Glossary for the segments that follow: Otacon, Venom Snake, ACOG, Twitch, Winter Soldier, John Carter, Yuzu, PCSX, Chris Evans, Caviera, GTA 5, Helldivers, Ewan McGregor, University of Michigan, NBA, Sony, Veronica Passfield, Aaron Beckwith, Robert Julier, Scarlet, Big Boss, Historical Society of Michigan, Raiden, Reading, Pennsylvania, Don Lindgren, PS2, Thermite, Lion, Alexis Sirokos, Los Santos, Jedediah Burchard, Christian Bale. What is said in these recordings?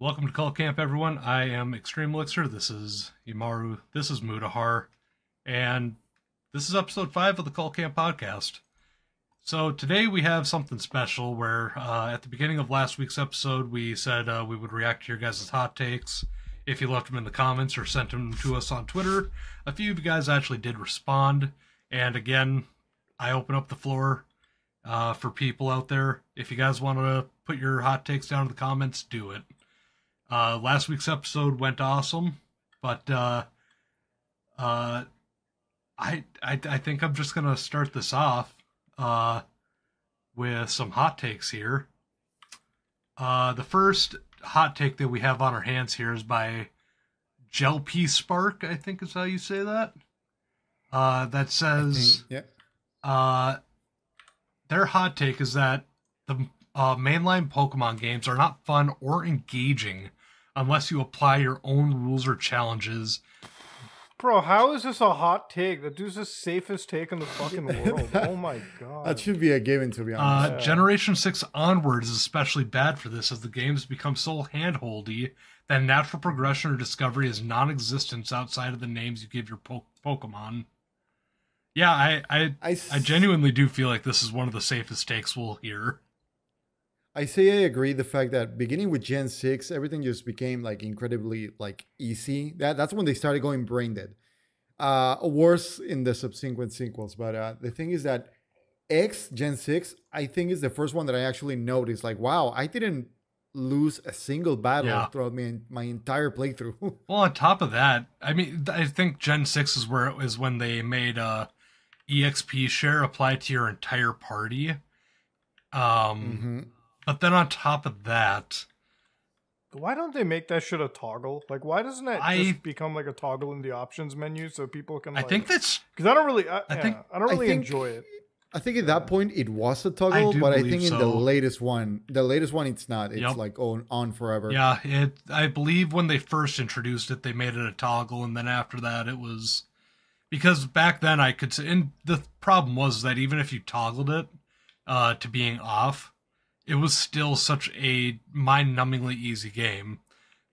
Welcome to Cult Camp, everyone. I am Extreme Elixir. This is Imaru. This is Mudahar. And this is episode 5 of the Cult Camp podcast. So today we have something special where at the beginning of last week's episode, we said we would react to your guys' hot takes if you left them in the comments or sent them to us on Twitter. A few of you guys actually did respond. And again, I open up the floor for people out there. If you guys want to put your hot takes down in the comments, do it. Last week's episode went awesome, but I think I'm just gonna start this off with some hot takes here. The first hot take that we have on our hands here is by GelP Spark, I think is how you say that. That says, their hot take is that the mainline Pokemon games are not fun or engaging unless you apply your own rules or challenges. Bro, how is this a hot take? That dude's the safest take in the fucking world. Oh my god. That should be a given, to be honest. Generation 6 onwards is especially bad for this, as the games become so handholdy that natural progression or discovery is non-existent outside of the names you give your Pokemon. Yeah, I genuinely do feel like this is one of the safest takes we'll hear. I say I agree. The fact that beginning with Gen 6, everything just became like incredibly like easy. That's when they started going brain dead. Worse in the subsequent sequels. But the thing is that X Gen 6, I think, is the first one that I actually noticed. Like, wow, I didn't lose a single battle throughout my entire playthrough. Well, on top of that, I mean, I think Gen 6 is where it was when they made EXP share apply to your entire party. But then on top of that, why don't they make that shit a toggle? Like, why doesn't it just become like a toggle in the options menu so people can? I think that's because I don't really enjoy it. I think at that point it was a toggle, but I think in the latest one, it's not. It's like on forever. Yeah, I believe when they first introduced it, they made it a toggle, and then after that, it was because back then I could say, and the problem was that even if you toggled it to being off, it was still such a mind-numbingly easy game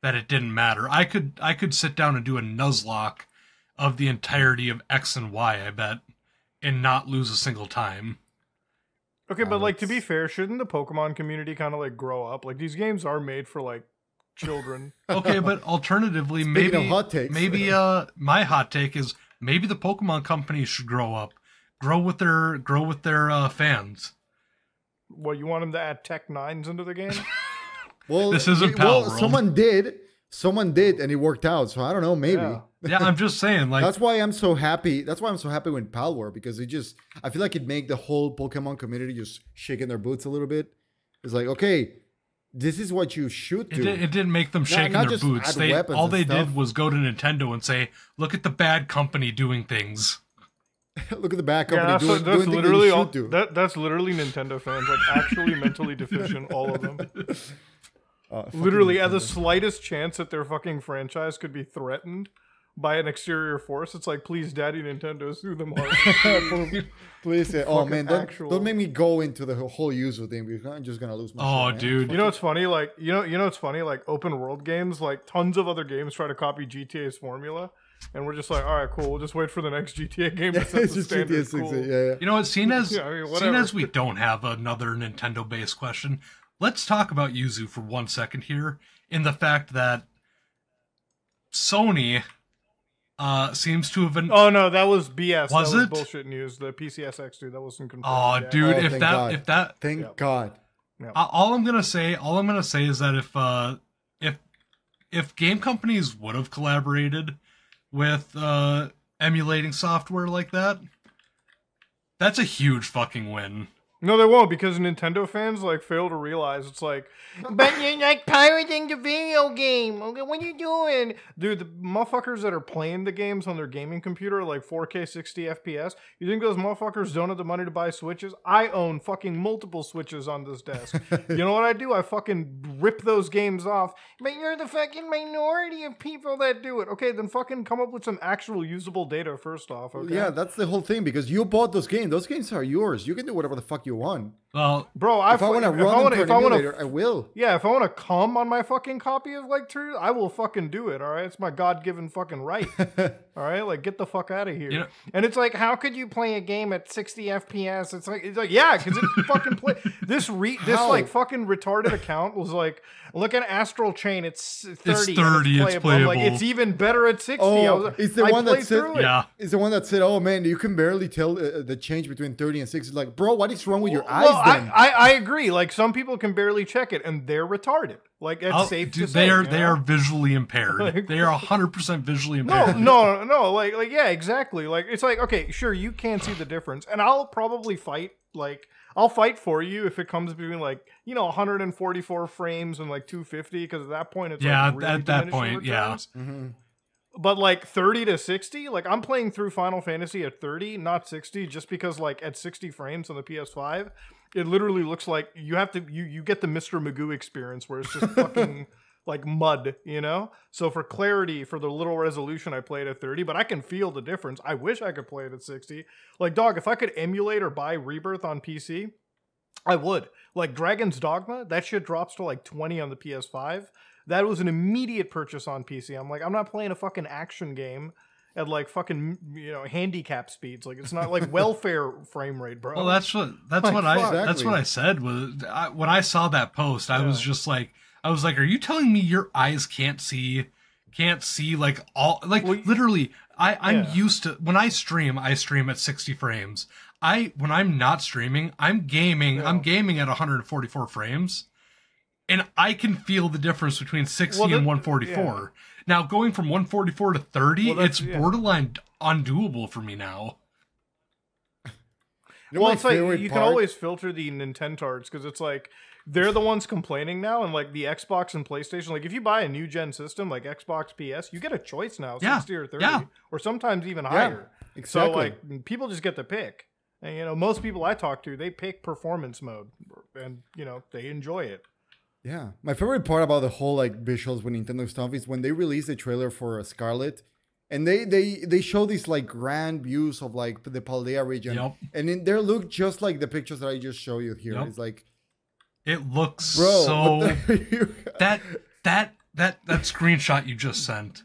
that it didn't matter. I could sit down and do a Nuzlocke of the entirety of X and Y, I bet, and not lose a single time. Okay, but like, to be fair, shouldn't the Pokemon community kind of like grow up? Like, these games are made for like children. Okay, but alternatively, my hot take is maybe the Pokemon company should grow up, grow with their fans. What, you want them to add Tech 9s into the game? Well, this isn't Power World. Someone did, and it worked out. So I don't know, maybe. Yeah, I'm just saying. Like, that's why I'm so happy. That's why I'm so happy with Power World, because I feel like it made the whole Pokemon community just shaking their boots a little bit. It's like, okay, this is what you should do. It didn't make them shaking their boots. All they did was go to Nintendo and say, "Look at the bad company doing things." Look at the back company doing things they should do. That's literally Nintendo fans, like actually mentally deficient, all of them. Literally, at the slightest chance that their fucking franchise could be threatened by an exterior force, it's like, please, Daddy Nintendo, sue them all. Please, oh man, don't make me go into the whole user thing, because I'm just gonna lose my. Oh, shit, dude, you know what's funny? Like, you know what's funny? Like, open world games, like tons of other games try to copy GTA's formula. And we're just like, all right, cool. We'll just wait for the next GTA game to set the standard. Cool. You know what? Seeing as we don't have another Nintendo-based question, let's talk about Yuzu for 1 second here. In the fact that Sony seems to have been. Oh no, that was BS. That was bullshit news. The PCSX dude, that wasn't confirmed. Oh, yet. Dude, thank God. Yep. All I'm gonna say is that if game companies would have collaborated with emulating software like that, that's a huge fucking win. No, they won't, because Nintendo fans like fail to realize it's like, but you're like pirating the video game. Okay, what are you doing, dude? The motherfuckers that are playing the games on their gaming computer, like 4K 60 FPS. You think those motherfuckers don't have the money to buy Switches? I own fucking multiple Switches on this desk. You know what I do? I fucking rip those games off. But you're the fucking minority of people that do it. Okay, then fucking come up with some actual usable data first off. Okay? Yeah, that's the whole thing, because you bought those games. Those games are yours. You can do whatever the fuck you want. Well, bro, if I want to run an emulator, I will. Yeah, if I want to come on my fucking copy copy of like True? I will fucking do it. All right, it's my God-given fucking right. All right, like get the fuck out of here. You know, and it's like, how could you play a game at 60 FPS? It's like yeah, because it fucking play this like fucking retarded account was like, look at Astral Chain. It's 30. It's playable. I'm like, it's even better at 60. Oh, I was like, it's the one that said, oh man, you can barely tell the change between 30 and 60. Like, bro, what is wrong with your eyes? Well, then? I agree. Like, some people can barely check it, and they're retarded. Like, it's safe to say. They are visually impaired. Like, they are 100% visually impaired. No. Like, yeah, exactly. Like, it's like, okay, sure, you can see the difference, and I'll probably fight. Like, I'll fight for you if it comes between, like, you know, 144 frames and like 250, because at that point it's yeah. Mm-hmm. But like 30 to 60, like I'm playing through Final Fantasy at 30, not 60, just because like at 60 frames on the PS5, it literally looks like you get the Mr. Magoo experience where it's just fucking like mud, you know? So for clarity, for the little resolution, I played at 30, but I can feel the difference. I wish I could play it at 60. Like, dog, if I could emulate or buy Rebirth on PC, I would. Like Dragon's Dogma, that shit drops to like 20 on the PS5. That was an immediate purchase on PC. I'm like, I'm not playing a fucking action game at like fucking, you know, handicap speeds. Like, it's not like welfare frame rate, bro. Well, that's what I said. When I saw that post, I was just like, are you telling me your eyes can't see like all, like, well, literally? I'm used to, when I stream at 60 frames. When I'm not streaming, I'm gaming. Yeah. I'm gaming at 144 frames. And I can feel the difference between 60 and 144. Yeah. Now, going from 144 to 30, it's borderline undoable for me now. Well, it's like, you can always filter the Nintendards, because it's like, they're the ones complaining now, and like the Xbox and PlayStation, like if you buy a new gen system, like Xbox, PS, you get a choice now, 60 or 30, or sometimes even higher. Exactly. So like, people just get to pick. And, you know, most people I talk to, they pick performance mode, and, you know, they enjoy it. Yeah, my favorite part about the whole like visuals with Nintendo stuff is when they released the trailer for Scarlet, and they show these like grand views of like the Paldea region, and in there look just like the pictures that I just showed you here. It's like, it looks, bro, so that screenshot you just sent.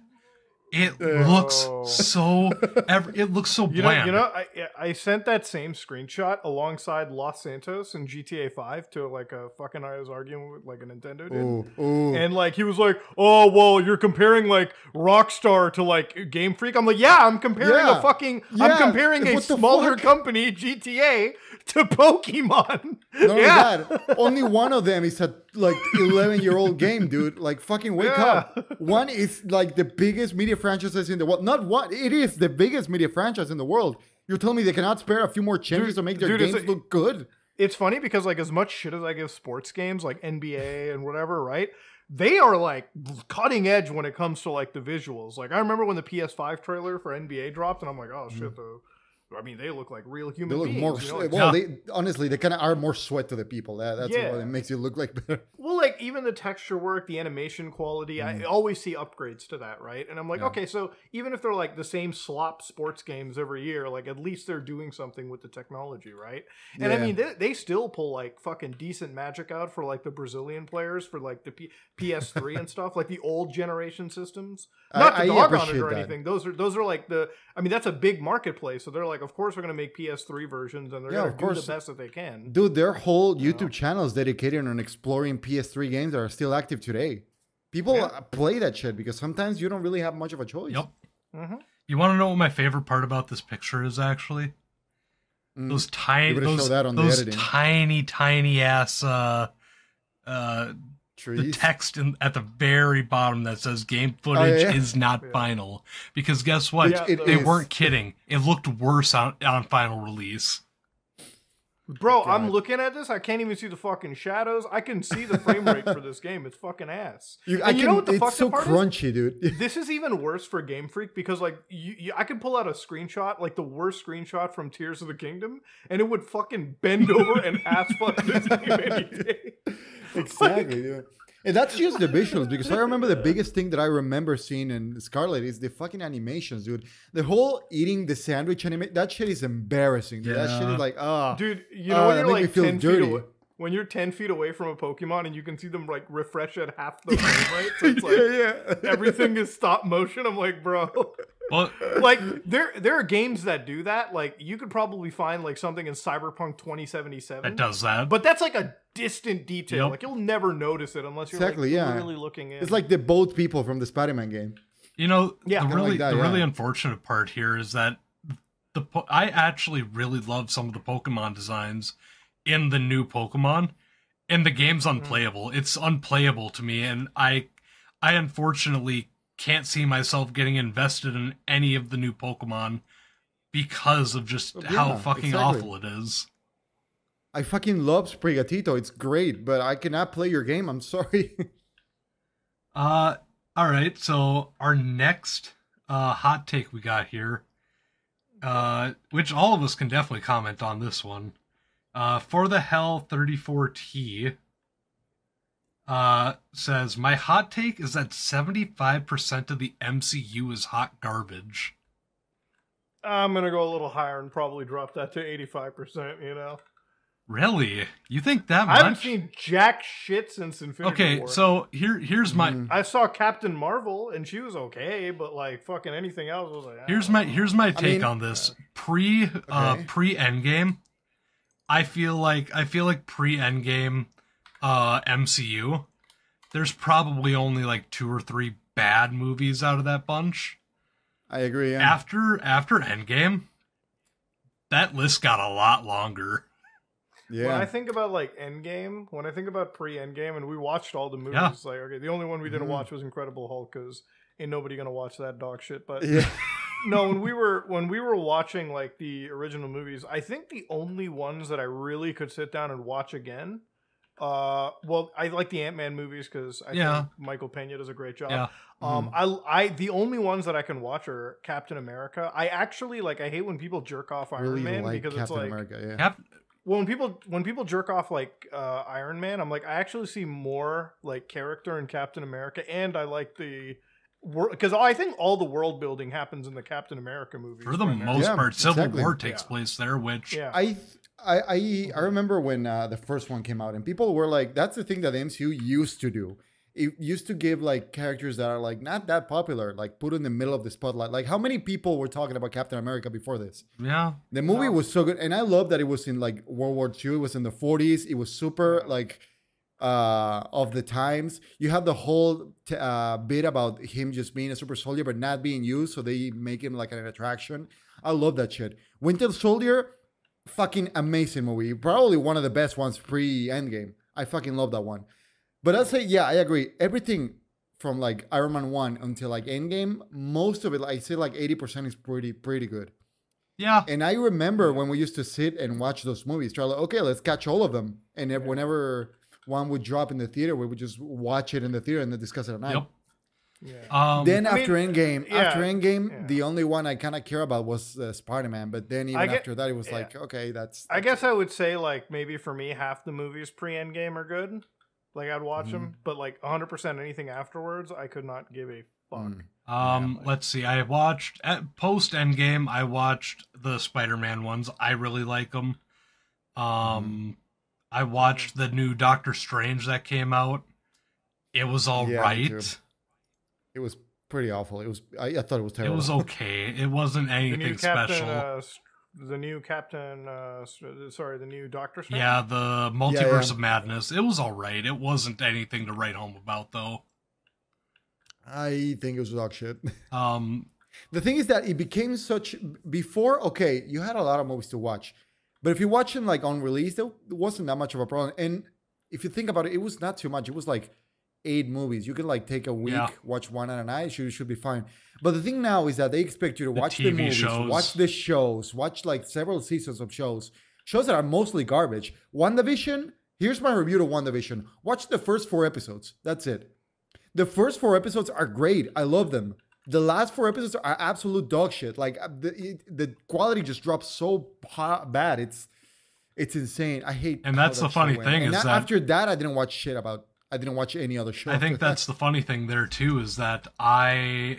It looks so. It looks so bland. I sent that same screenshot alongside Los Santos and GTA 5 to like a fucking, I was arguing with like a Nintendo dude, and like he was like, "Oh well, you're comparing like Rockstar to like Game Freak." I'm like, "Yeah, I'm comparing a fucking, I'm comparing a smaller company, GTA, to Pokemon." No, that only one of them is a like 11-year-old game, dude. Like, fucking wake up. One is like the biggest media franchises in the world. Not what it is, the biggest media franchise in the world. You're telling me they cannot spare a few more changes to make their games look good? It's funny because like, as much shit as I give sports games like NBA and whatever, right? They are like cutting edge when it comes to like the visuals. Like, I remember when the PS5 trailer for NBA dropped, and I'm like, oh shit, though. I mean, they look like real human beings. More, you know? They honestly, they kind of are more sweat to the people. That's what it makes you look like better. Well, like even the texture work, the animation quality, I always see upgrades to that, right? And I'm like, okay, so even if they're like the same slop sports games every year, like at least they're doing something with the technology, right? And I mean, they still pull like fucking decent magic out for like the Brazilian players for like the PS3 and stuff, like the old generation systems. Not to dog on it or anything. Those are like the, I mean, that's a big marketplace, so they're like, of course we're going to make PS3 versions, and they're going to do the best that they can. Dude, their whole YouTube channel is dedicated on exploring PS3 games that are still active today. People play that shit because sometimes you don't really have much of a choice. Yep. Mm-hmm. You want to know what my favorite part about this picture is, actually? Those tiny, tiny ass trees. The text at the very bottom that says game footage is not final, because guess what? They weren't kidding. It looked worse on final release. Bro, I'm looking at this. I can't even see the fucking shadows. I can see the frame rate for this game. It's fucking ass. You know what the fucking part is? It's so crunchy, dude. This is even worse for Game Freak, because like I can pull out a screenshot, like the worst screenshot from Tears of the Kingdom, and it would fucking bend over and ass fuck this game any day. Exactly, dude. And that's just the visuals, because I remember the biggest thing that I remember seeing in Scarlet is the fucking animations, dude. The whole eating the sandwich anime, that shit is embarrassing, dude. That shit is like, dude, you know, when you're like 10 feet away, when you're 10 feet away from a Pokemon and you can see them like refresh at half the frame rate, so it's like everything is stop motion. I'm like, bro. Well, like there are games that do that. Like you could probably find like something in Cyberpunk 2077 that does that, but that's like a distant detail. Yep. Like you'll never notice it unless you're really looking in. It's like the boat people from the Spider-Man game. You know, the really unfortunate part here is that I actually really love some of the Pokemon designs in the new Pokemon, and the game's unplayable. Mm. It's unplayable to me, and I unfortunately can't see myself getting invested in any of the new Pokemon because of just how fucking awful it is. I fucking love Sprigatito. It's great, but I cannot play your game. I'm sorry. All right. So our next hot take we got here, which all of us can definitely comment on this one. For the Hell 34T says, my hot take is that 75% of the MCU is hot garbage. I'm going to go a little higher and probably drop that to 85%, you know? Really? You think that much? I haven't seen jack shit since Infinity War. Okay, so here's my... I saw Captain Marvel, and she was okay, but like fucking anything else was like... Here's my take on this. Pre-Endgame, I feel like pre-Endgame MCU, there's probably only like 2 or 3 bad movies out of that bunch. I agree. Yeah. After Endgame, that list got a lot longer. Yeah. When I think about like Endgame, when I think about pre-Endgame, and we watched all the movies, like okay, the only one we didn't watch was Incredible Hulk, because ain't nobody gonna watch that dog shit. But no, when we were watching like the original movies, I think the only ones that I really could sit down and watch again, well, I like the Ant-Man movies because I think Michael Pena does a great job. Yeah. I the only ones that I can watch are Captain America. I actually like. I hate when people jerk off Iron Man because Captain America, yeah. Well, when people jerk off like Iron Man, I'm like, I actually see more like character in Captain America, and I like the world because I think all the world building happens in the Captain America movie for the most part. Civil War takes place there, which I remember when the first one came out, and people were like, that's the thing that the MCU used to do. It used to give like characters that are like not that popular, like put in the middle of the spotlight. Like how many people were talking about Captain America before this? Yeah. The movie was so good. And I love that it was in like World War II. It was in the 40s. It was super like of the times. You have the whole bit about him just being a super soldier, but not being used. So they make him like an attraction. I love that shit. Winter Soldier, fucking amazing movie. Probably one of the best ones pre-Endgame. I fucking love that one. But I'll say, yeah, I agree. Everything from like Iron Man 1 until like Endgame, most of it, I say like 80% is pretty good. Yeah. And I remember when we used to sit and watch those movies, try like, okay, let's catch all of them. And whenever one would drop in the theater, we would just watch it in the theater and then discuss it at night. Yep. Yeah. Then after Endgame, the only one I kind of care about was Spider-Man. But then after that, it was like, okay, that's I guess it. I would say like maybe for me, half the movies pre-Endgame are good. Like, I'd watch them, but, like, 100% anything afterwards, I could not give a fuck. Let's see. I watched, post-Endgame, I watched the Spider-Man ones. I really like them. I watched the new Doctor Strange that came out. It was all right. It was pretty awful. It was. I thought it was terrible. It was okay. It wasn't anything special. The new Doctor Strange? Yeah, the Multiverse of Madness. It was all right. It wasn't anything to write home about, though. I think it was dog shit. The thing is that it became such... Before, okay, you had a lot of movies to watch. But if you watch them like, on release, there wasn't that much of a problem. And if you think about it, it was not too much. It was like 8 movies. You can like take a week, watch one at a night. You should be fine. But the thing now is that they expect you to watch the movies, watch the shows, watch like several seasons of shows that are mostly garbage. WandaVision, here's my review to WandaVision. Watch the first 4 episodes. That's it. The first 4 episodes are great. I love them. The last 4 episodes are absolute dog shit. Like the quality just drops so bad. It's insane. I hate. And that's the funny thing is that after that, I didn't watch any other show. I think that's the funny thing there too, is that I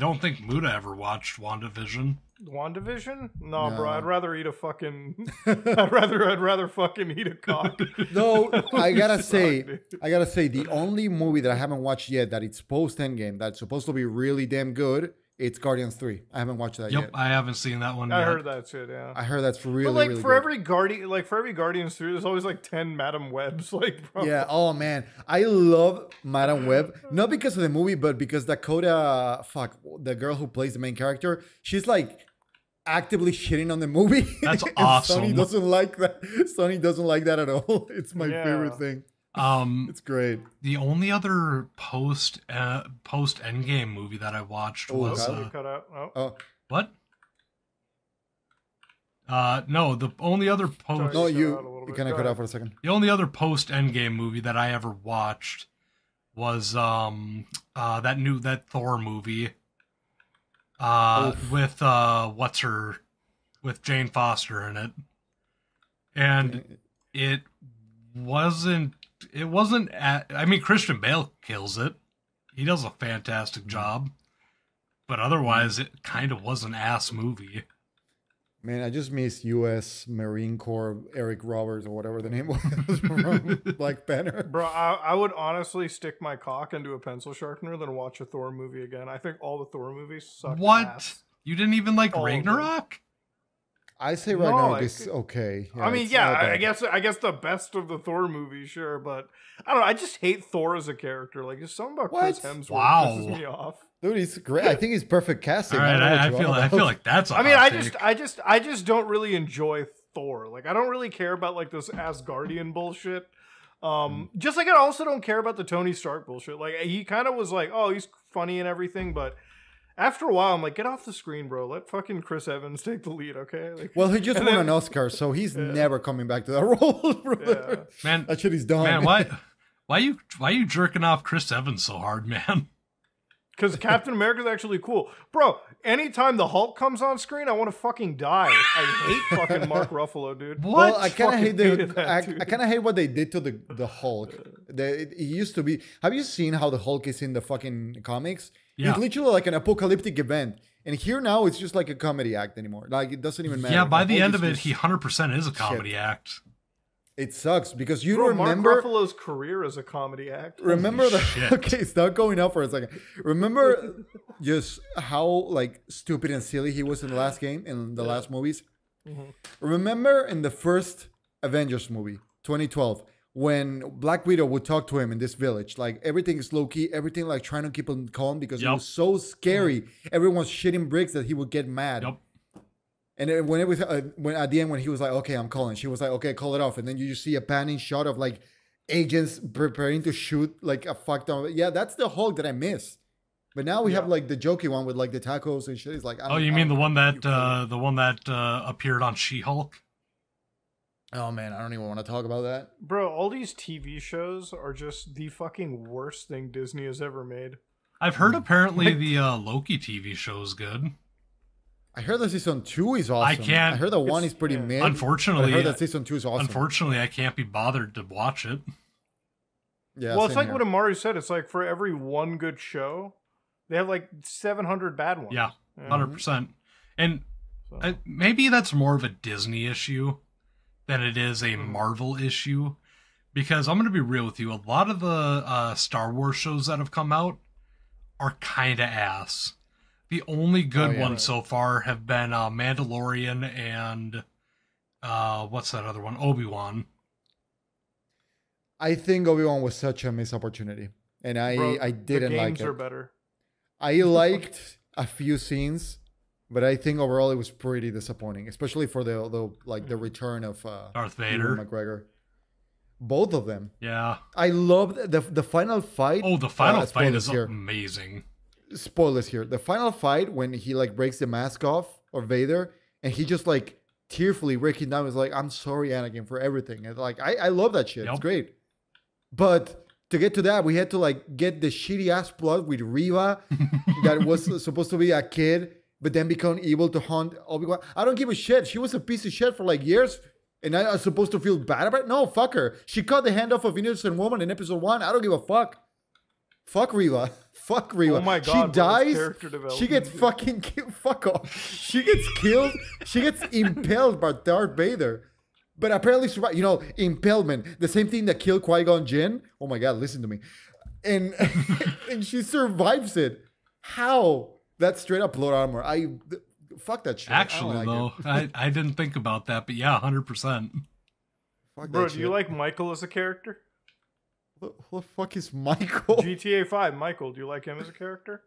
don't think Muda ever watched WandaVision. WandaVision? No, bro. I'd rather eat a fucking. I'd rather fucking eat a cock. No, I gotta say, the only movie that I haven't watched yet that it's post Endgame that's supposed to be really damn good. It's Guardians 3. I haven't watched that yet. Yep, I haven't seen that one. I heard that shit. Yeah, I heard that's really. But like really for every Guardians 3, there's always like 10 Madam Webs. Like bro. Yeah. Oh man, I love Madam Web not because of the movie, but because Dakota, the girl who plays the main character, she's like actively shitting on the movie. That's awesome. Sonny doesn't like that. Sonny doesn't like that at all. It's my favorite thing. It's great. The only other post Endgame movie that I watched was The only other post Endgame movie that I ever watched was that Thor movie with with Jane Foster in it, and it wasn't. It wasn't. I mean, Christian Bale kills it. He does a fantastic job. But otherwise, it kind of was an ass movie. Man, I just miss U.S. Marine Corps Eric Roberts or whatever the name was from Black Panther. Bro, I would honestly stick my cock into a pencil sharpener than watch a Thor movie again. I think all the Thor movies suck. What? Ass. You didn't even like all Ragnarok? I say Ragnarok is okay. Yeah, I mean, yeah, I guess the best of the Thor movie, sure, but I don't know. I just hate Thor as a character. Like, there's something about Chris Hemsworth pisses me off. Dude, he's great. I think he's perfect casting. All right, I feel like that's. I just don't really enjoy Thor. Like, I don't really care about like this Asgardian bullshit. Just like I also don't care about the Tony Stark bullshit. Like, he kind of was like, oh, he's funny and everything, but. After a while, I'm like, get off the screen, bro. Let fucking Chris Evans take the lead, okay? Like, well, he just won an Oscar, so he's never coming back to that role, brother. Yeah. Man, that shit is done. Man, why you jerking off Chris Evans so hard, man? Because Captain America's actually cool, bro. Anytime the Hulk comes on screen, I want to fucking die. I hate fucking Mark Ruffalo, dude. What? Well, I kind of hate I kind of hate what they did to the Hulk. It used to be. Have you seen how the Hulk is in the fucking comics? Yeah. It's literally like an apocalyptic event. And here now, it's just like a comedy act anymore. Like, it doesn't even matter. Yeah, by the end of it, he 100% is a comedy act. It sucks because you remember... Mark Ruffalo's career as a comedy act. Remember that... Okay, stop going up for a second. Remember just how, like, stupid and silly he was in the last game, in the last movies? Mm-hmm. Remember in the first Avengers movie, 2012... when Black Widow would talk to him in this village, like everything is low key, everything like trying to keep him calm because it was so scary. Everyone's shitting bricks that he would get mad. Yep. And then when it was at the end when he was like, "Okay, I'm calling," she was like, "Okay, call it off." And then you just see a panning shot of like agents preparing to shoot like a fuck down. Yeah, that's the Hulk that I miss. But now we have like the jokey one with like the tacos and shit. It's like, oh, you mean the one that appeared on She-Hulk? Oh, man, I don't even want to talk about that. Bro, all these TV shows are just the fucking worst thing Disney has ever made. I've heard apparently the Loki TV show is good. I heard that season 2 is awesome. I heard that one is pretty mid. Unfortunately, I heard that season 2 is awesome. Unfortunately, I can't be bothered to watch it. Yeah, well, it's like what Imaru said. It's like for every one good show, they have like 700 bad ones. Yeah, 100%. And maybe that's more of a Disney issue than it is a Marvel issue, because I'm going to be real with you. A lot of the Star Wars shows that have come out are kind of ass. The only good ones so far have been Mandalorian and what's that other one? Obi-Wan. I think Obi-Wan was such a missed opportunity, and I didn't like it. The games are better. I liked a few scenes. But I think overall it was pretty disappointing, especially for the return of Darth Vader, Ewan McGregor, both of them. Yeah, I loved the final fight. Oh, the final fight is amazing. Spoilers here: the final fight when he like breaks the mask off of Vader, and he just like tearfully breaking down is like, "I'm sorry, Anakin, for everything." And like I love that shit. Yep. It's great, but. To get to that, we had to like get the shitty ass plot with Riva, that was supposed to be a kid. But then become able to hunt Obi-Wan. I don't give a shit. She was a piece of shit for like years. And I was supposed to feel bad about it? No, fuck her. She cut the hand off of an innocent woman in episode 1. I don't give a fuck. Fuck Riva. Fuck Riva. Oh my God, she dies. She gets fucking killed. Fuck off. She gets killed. She gets impaled by Darth Vader. But apparently, you know, impalement. The same thing that killed Qui-Gon Jinn. Oh my God, listen to me. And, and she survives it. How? That's straight up plot armor. Fuck that shit. Actually, I don't like it. I didn't think about that, but yeah, 100%. Fuck bro, do you like Michael as a character? What the fuck is Michael? GTA 5, Michael. Do you like him as a character?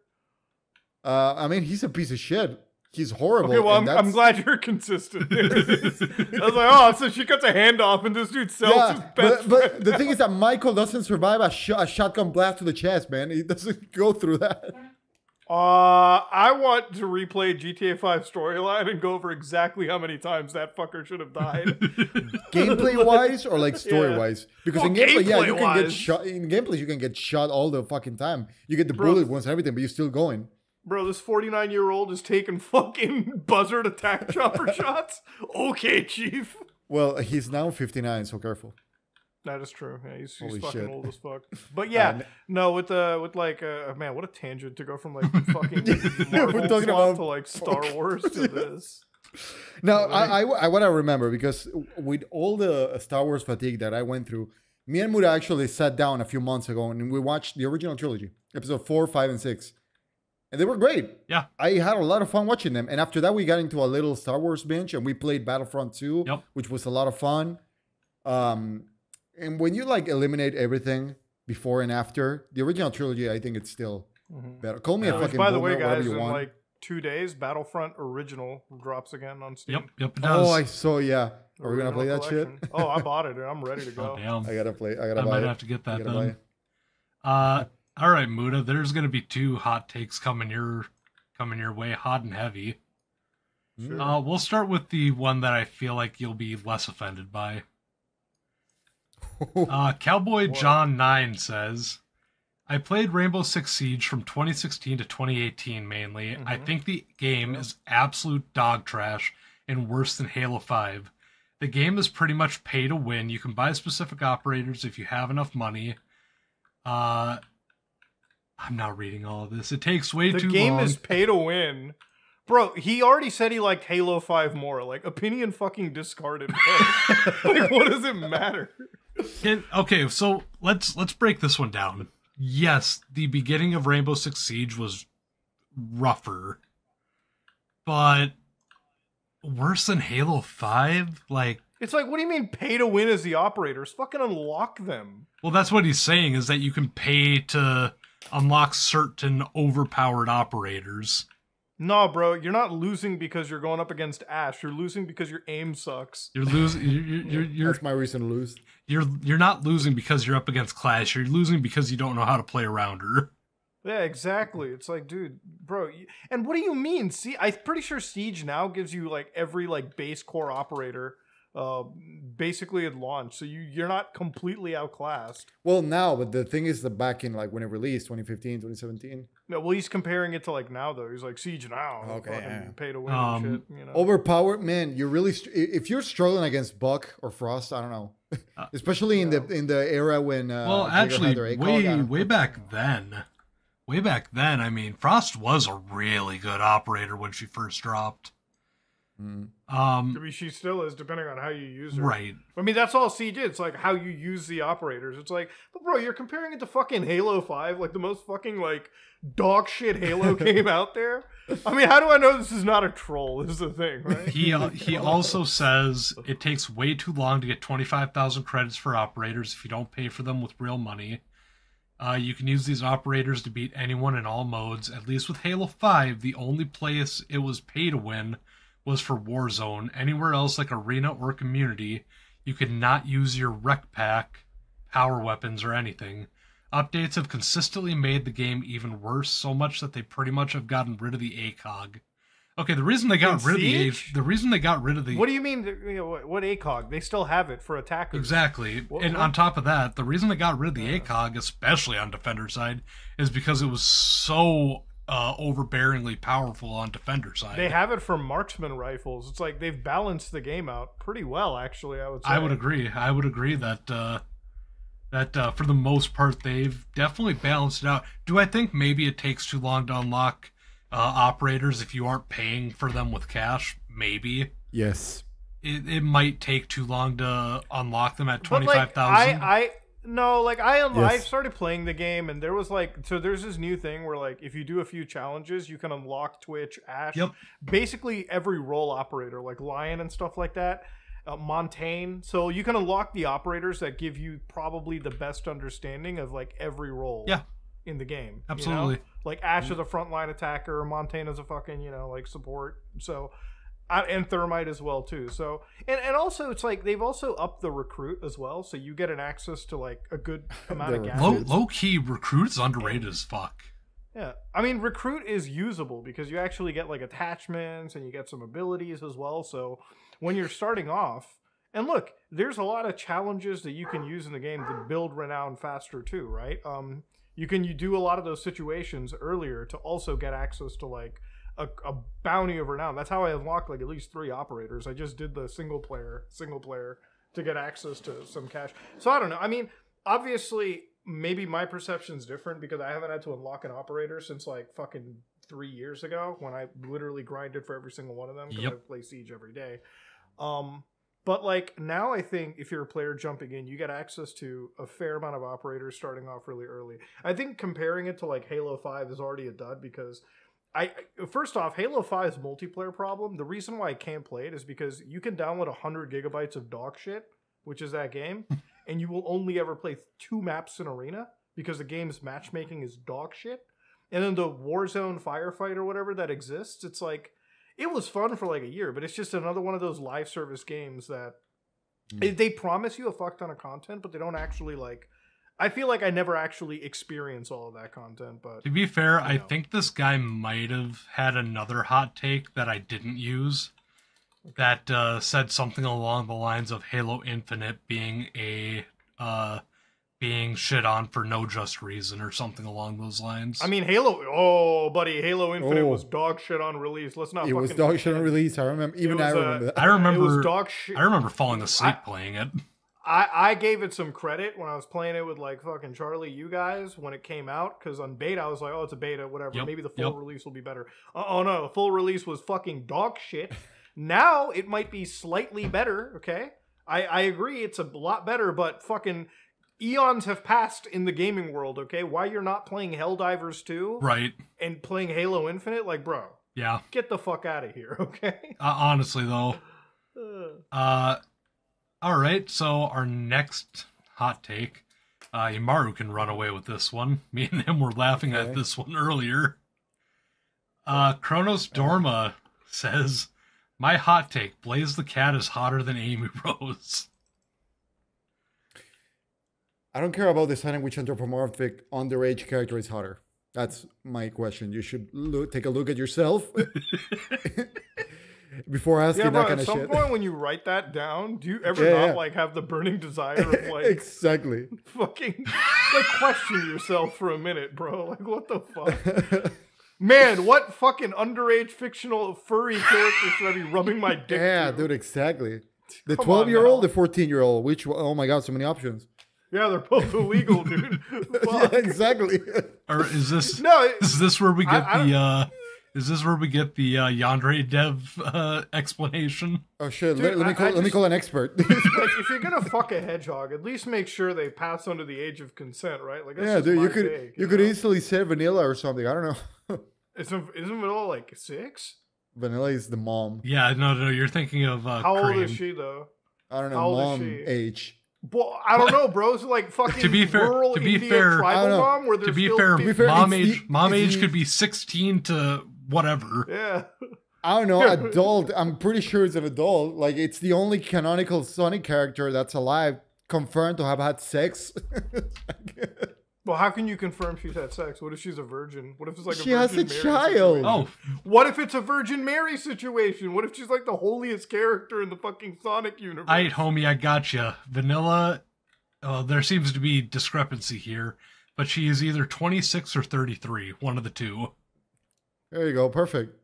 I mean, he's a piece of shit. He's horrible. Okay, well, I'm glad you're consistent. I was like, oh, so she cuts a hand off and this dude sells his best friend. But the thing is that Michael doesn't survive a shotgun blast to the chest, man. He doesn't go through that. I want to replay GTA 5 storyline and go over exactly how many times that fucker should have died. Gameplay-wise or like story-wise? Yeah. Because in gameplay, you can get shot. In gameplay, you can get shot all the fucking time. You get the bullet wounds and everything, but you're still going. Bro, this 49-year-old is taking fucking buzzard attack chopper shots? Okay, chief. Well, he's now 59, so careful. That is true. Yeah, he's fucking shit. Old as fuck. But yeah, no, with like, man, what a tangent to go from like fucking Marvel to like Star Wars to this. Now, I want to remember because with all the Star Wars fatigue that I went through, me and Muda actually sat down a few months ago and we watched the original trilogy, episode 4, 5, and 6. And they were great. Yeah. I had a lot of fun watching them. And after that, we got into a little Star Wars binge and we played Battlefront 2, which was a lot of fun. And when you like eliminate everything before and after, the original trilogy, I think it's still better. Call me a fucking boomer, whatever you want. By the way, guys, in like 2 days, Battlefront Original drops again on Steam. Yep, it does. Oh, I saw, yeah. Are we going to play that shit? Oh, I bought it. Dude. I'm ready to go. Oh, damn. I got to play. I might have to get that done. All right, Muda, there's going to be 2 hot takes coming your way, hot and heavy. Sure. We'll start with the one that I feel like you'll be less offended by. Cowboy John 9 says, I played Rainbow Six Siege from 2016 to 2018 mainly. I think the game is absolute dog trash and worse than Halo 5. The game is pretty much pay to win. You can buy specific operators if you have enough money. I'm not reading all of this. It takes way too long. The game is pay to win. Bro, he already said he liked Halo 5 more. Like, opinion fucking discarded. Like, what does it matter? Okay, so let's break this one down. Yes, the beginning of Rainbow Six Siege was rougher. But worse than Halo 5? Like, it's like, what do you mean pay to win as the operators? Fucking unlock them. Well, that's what he's saying, is that you can pay to unlock certain overpowered operators. No, bro, you're not losing because you're going up against Ashe. You're losing because your aim sucks. You're losing. That's my reason to lose. You're not losing because you're up against Clash. You're losing because you don't know how to play a rounder. Yeah, exactly. It's like, dude, bro. And what do you mean? See, I'm pretty sure Siege now gives you like every like base core operator. Basically at launch, so you're not completely outclassed. Well, now, but the thing is, the back in like when it released, 2015, 2017. No, well, he's comparing it to like now though. He's like Siege now. Okay, pay to win and shit. You know? Overpowered, man. You're really if you're struggling against Buck or Frost, I don't know. Especially in the era when well, actually, way back then, I mean, Frost was a really good operator when she first dropped. I mean, she still is, depending on how you use her. Right. I mean, that's all Siege did. It's like how you use the operators. It's like, but bro, you're comparing it to fucking Halo 5, like the most fucking like dog shit Halo game out there. I mean, how do I know this is not a troll? This is the thing, right? He also says it takes way too long to get 25,000 credits for operators if you don't pay for them with real money. You can use these operators to beat anyone in all modes. At least with Halo 5, the only place it was pay to win was for Warzone. Anywhere else like Arena or Community, you could not use your rec pack, power weapons, or anything. Updates have consistently made the game even worse, so much that they pretty much have gotten rid of the ACOG. Okay, the reason they got rid of the What do you mean, what ACOG? They still have it for attackers. Exactly. And on top of that, the reason they got rid of the ACOG, especially on Defender side, is because it was so overbearingly powerful on Defender side. They have it for marksman rifles. It's like they've balanced the game out pretty well, actually, I would say. I would agree that that for the most part they've definitely balanced it out. Do I think maybe it takes too long to unlock operators if you aren't paying for them with cash? Maybe. Yes. It might take too long to unlock them at 25,000. I started playing the game, and there was there's this new thing where if you do a few challenges, you can unlock Twitch, Ashe, basically every role operator like Lion and stuff like that, Montaigne. So you can unlock the operators that give you probably the best understanding of every role. Yeah. In the game. Absolutely. You know? Ashe is a frontline attacker, Montaigne is a fucking support. So. And Thermite as well too. So and also it's they've also upped the recruit as well, so you get an access to a good amount of gadgets. Low key recruit's underrated as fuck. Yeah, I mean recruit is usable because you actually get attachments and you get some abilities as well. So when you're starting off, and look, there's a lot of challenges that you can use in the game to build renown faster too, right? You do a lot of those situations earlier to also get access to a bounty of renown. That's how I unlocked at least 3 operators. I just did the single player to get access to some cash. So I don't know. I mean, obviously, maybe my perception's different because I haven't had to unlock an operator since fucking 3 years ago when I literally grinded for every single one of them because I play Siege every day. But now I think if you're a player jumping in, you get access to a fair amount of operators starting off really early. I think comparing it to Halo 5 is already a dud because first off, Halo 5's multiplayer problem, the reason why I can't play it is because you can download 100 gigabytes of dog shit, which is that game, and you will only ever play 2 maps in Arena because the game's matchmaking is dog shit. And then the Warzone firefight or whatever that exists, it's it was fun for a year, but it's just another one of those live service games that they promise you a fuck ton of content, but they don't actually I feel I never actually experience all of that content. But to be fair, I think this guy might have had another hot take that I didn't use that said something along the lines of Halo Infinite being shit on for no just reason or something along those lines. I mean, Halo Infinite was dog shit on release. Let's not. It was dog shit on release. I remember. I remember. It was dog shit. I remember falling asleep playing it. I gave it some credit when I was playing it with fucking Charlie, you guys, when it came out, because on beta I was like, oh, it's a beta, whatever. Maybe the full release will be better. Oh no, the full release was fucking dog shit. Now it might be slightly better. Okay, I agree, it's a lot better, but fucking eons have passed in the gaming world. Okay, why you're not playing Helldivers 2, right? And playing Halo Infinite, bro, yeah, get the fuck out of here. Okay, honestly though. All right, so our next hot take, Imaru can run away with this one. Me and him were laughing at this one earlier. Kronos Dorma says, my hot take, Blaze the Cat is hotter than Amy Rose. I don't care about deciding which anthropomorphic underage character is hotter. That's my question. You should take a look at yourself. Before asking that kind of shit. At some point when you write that down, do you ever have the burning desire of exactly fucking question yourself for a minute, bro? What the fuck? Man, what fucking underage fictional furry character should I be rubbing my dick to? Dude, exactly. The 12-year-old, the 14-year-old, which, oh my god, so many options. Yeah, they're both illegal, dude. Fuck. Yeah, exactly. Or is this is this where we get is this where we get the Yandere dev explanation? Oh, shit. Dude, let me call an expert. If you're going to fuck a hedgehog, at least make sure they pass under the age of consent, right? Yeah, dude, you could easily say vanilla or something. I don't know. Isn't vanilla 6? Vanilla is the mom. Yeah, no, you're thinking of how old is she, though? I don't know. How old is she? Age. Well, I don't know, bro. It's fucking rural Indian tribal mom where there's still... To be fair, mom age could be 16 to... whatever. Yeah. I don't know. Adult. I'm pretty sure it's an adult. It's the only canonical Sonic character that's alive confirmed to have had sex. Well, how can you confirm she's had sex? What if she's a virgin? What if it's she a virgin has a Mary child? Situation? Oh. What if it's a Virgin Mary situation? What if she's the holiest character in the fucking Sonic universe? All right, homie, I gotcha. Vanilla. There seems to be discrepancy here, but she is either 26 or 33. One of the two. There you go. Perfect.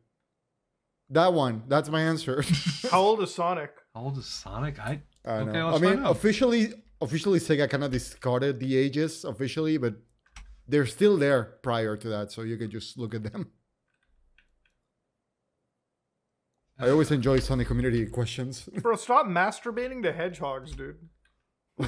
That one. That's my answer. How old is Sonic? I don't know. I mean, officially officially Sega kind of discarded the ages officially, but they're still there prior to that, so you can just look at them. I always enjoy Sonic community questions. Bro, stop masturbating to hedgehogs, dude.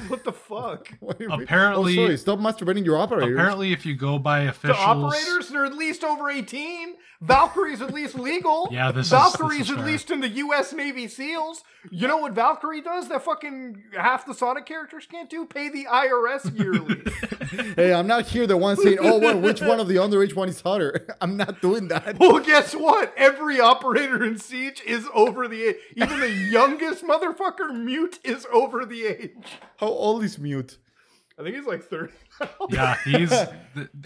What the fuck? What apparently, oh, sorry, stop masturbating your operators. Apparently, if you go by officials, the operators are at least over 18. Valkyrie's at least legal. Yeah, this Valkyrie's at least in the U.S. Navy SEALs. You know what Valkyrie does? That fucking half the Sonic characters can't do. Pay the IRS yearly. Hey, I'm not here. The one saying, "Oh, well, which one of the underage one is hotter?" I'm not doing that. Well, guess what? Every operator in Siege is over the age. Even the youngest motherfucker Mute is over the age. How old is Mute? I think he's like 30 now. Yeah, he's...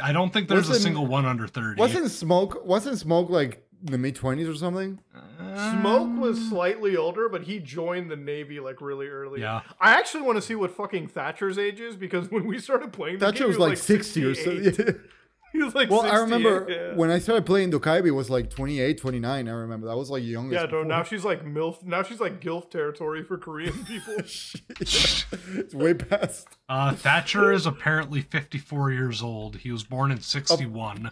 I don't think there's a single one under 30. Wasn't Smoke like the mid-20s or something? Smoke was slightly older, but he joined the Navy like really early. Yeah. I actually want to see what fucking Thatcher's age is, because when we started playing the game, was like 60 or something. He was like 68. Well, I remember when I started playing Dokaibi, it was like 28, 29. I remember that was like youngest. Yeah, dude, now she's like MILF. Now she's like GILF territory for Korean people. It's way past. Thatcher is apparently 54 years old. He was born in 61.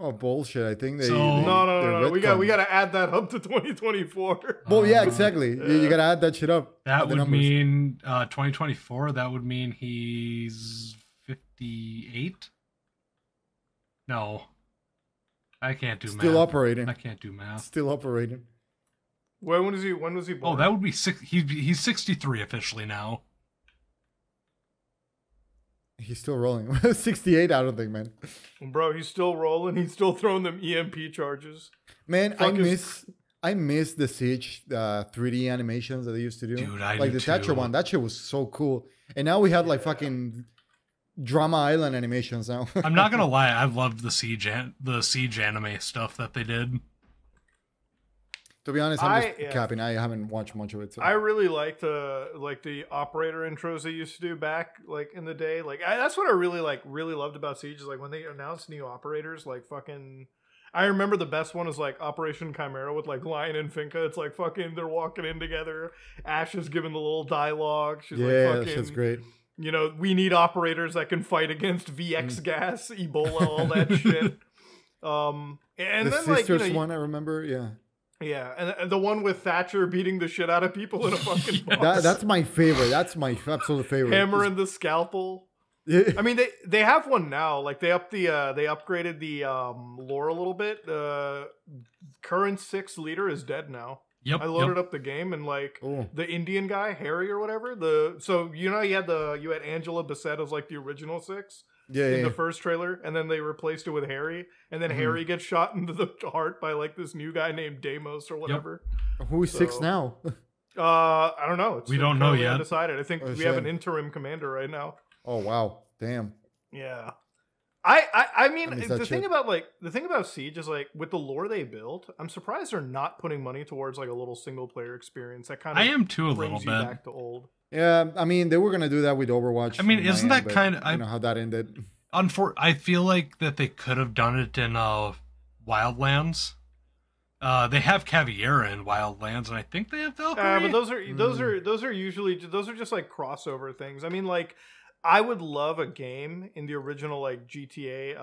Oh, bullshit! I think no. We got to add that up to 2024. Well, yeah, exactly. You got to add that shit up. That would mean 2024. That would mean he's 58. No, I can't do math. Still operating. I can't do math. Still operating. When was he born? Oh, that would be six. He's 63 officially now. He's still rolling. 68, I don't think, man. Bro, he's still rolling. He's still throwing them EMP charges. Man, I miss the Siege 3D animations that they used to do. Dude, I do too. Thatcher one. That shit was so cool. And now we have like fucking Drama Island animations now. I'm not gonna lie, I've loved the siege anime stuff that they did. To be honest, I'm just capping. I haven't watched much of it. So. I really liked the operator intros they used to do back like in the day. Like that's what I really loved about Siege is like when they announced new operators. Like fucking, I remember the best one is like Operation Chimera with like Lion and Finca. It's like fucking they're walking in together. Ashe is giving the little dialogue. She's like, fucking, that's great. You know, we need operators that can fight against VX gas, Ebola, all that shit. And the then sisters like, you know, one I remember, yeah. Yeah, and the one with Thatcher beating the shit out of people in a fucking box. That's my favorite. That's my absolute favorite. Hammer and the scalpel. I mean, they have one now. Like they upgraded the lore a little bit. The current 6 leader is dead now. Yep, I loaded up the game and like the Indian guy Harry or whatever. So you know you had Angela Bassett as like the original 6 in the first trailer, and then they replaced it with Harry, and then Harry gets shot into the heart by like this new guy named Deimos or whatever. Yep. Who is 6 now? I don't know. We don't know yet. Undecided. I think we have an interim commander right now. Oh wow, damn. Yeah. I mean the thing about Siege is like with the lore they build, I'm surprised they're not putting money towards like a little single player experience that kind of brings you back to old. Yeah, I mean they were gonna do that with Overwatch. I mean, isn't that kind of you know how that ended? I feel like that they could have done it in Wildlands. They have Caviera in Wildlands, and I think they have Valkyrie. But those are just like crossover things. I mean, like, I would love a game in the original like GTA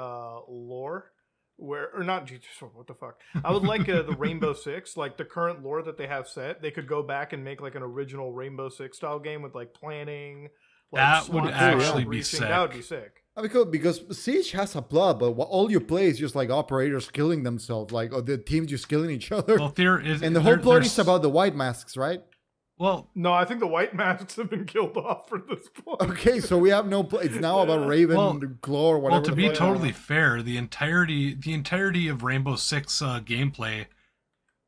lore I would like the Rainbow Six, like the current lore that they have set. They could go back and make like an original Rainbow Six style game with like planning. Like, that would actually be sick. That would be sick. Because Siege has a plot, but all you play is just like operators killing themselves, like the team just killing each other. Well, and the whole plot is about the white masks, right? Well, no, I think the white masks have been killed off for this point. Okay, so we have no play. It's now about Raven, Glow, or whatever. Well, to be totally fair, the entirety of Rainbow Six gameplay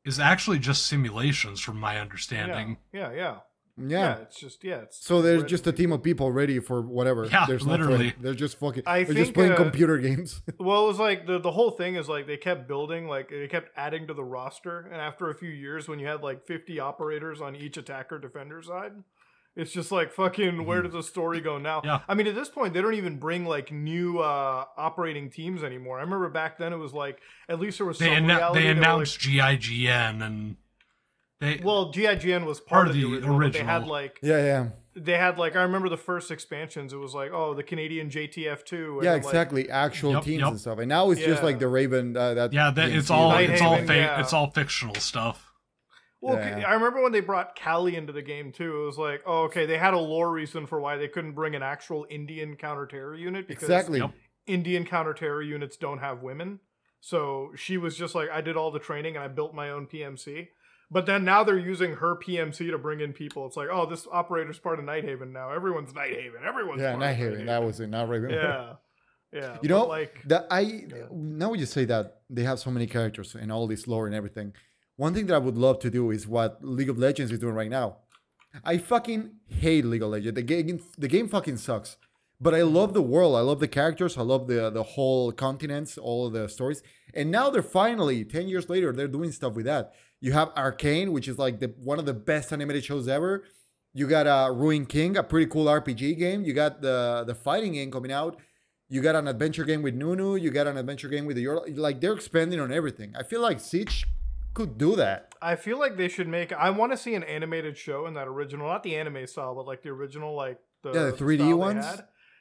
is actually just simulations, from my understanding. Yeah. So there's just a team of people ready for whatever. Yeah, literally. They're just fucking. They're just playing computer games. Well, it was like the whole thing is like they kept building, like they kept adding to the roster, and after a few years, when you had like 50 operators on each attacker defender side, it's just like fucking. Where does the story go now? Yeah. I mean, at this point, they don't even bring like new operating teams anymore. I remember back then it was like at least there was some reality. They announced GIGN and. Well, GIGN was part of the original. But they had like They had like I remember the first expansions. It was like the Canadian JTF2. Yeah, exactly. Like, actual teams and stuff. And now it's just like the Raven. It's all fictional stuff. Well, I remember when they brought Cali into the game too. It was like, oh, okay, they had a lore reason for why they couldn't bring an actual Indian counter-terror unit because Indian counter-terror units don't have women. So she was just like, I did all the training and I built my own PMC. But then now they're using her PMC to bring in people. It's like, oh, this operator's part of Nighthaven now. Everyone's Nighthaven. Everyone's Nighthaven. That was it. Not Raven. Yeah. Yeah. You know, like that now you say that they have so many characters and all this lore and everything. One thing that I would love to do is what League of Legends is doing right now. I fucking hate League of Legends. The game fucking sucks. But I love the world. I love the characters. I love the whole continents, all of the stories. And now they're finally, 10 years later, they're doing stuff with that. You have Arcane, which is like one of the best animated shows ever. You got Ruined King, a pretty cool RPG game. You got the fighting game coming out. You got an adventure game with Nunu. You got an adventure game with like they're expanding on everything. I feel like Siege could do that. I feel like they should make. I want to see an animated show in that original, not the anime style, but like the original, like the 3D ones.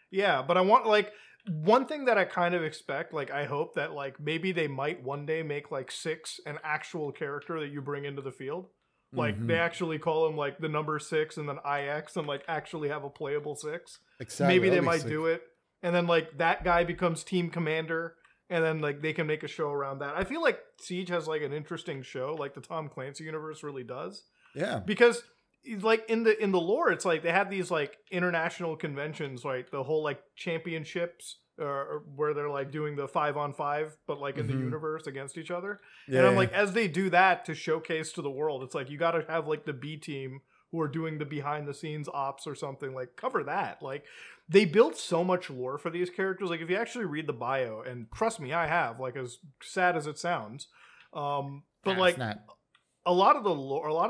Yeah, but I want like. One thing that I kind of expect, like I hope that like maybe they might one day make like Six an actual character that you bring into the field. Like they actually call him like the number 6 and then IX and like actually have a playable 6. Exactly. Maybe they might do it. And then like that guy becomes team commander and then like they can make a show around that. I feel like Siege has like an interesting show like the Tom Clancy universe really does. Yeah. Because like in the lore, it's like they have these like international conventions, like the whole like championships, where they're like doing the 5-on-5, but like in the universe against each other. Yeah, and I'm like, as they do that to showcase to the world, it's like you got to have like the B team who are doing the behind the scenes ops or something like cover that. Like they built so much lore for these characters. Like if you actually read the bio, and trust me, I have, like as sad as it sounds, but like. A lot of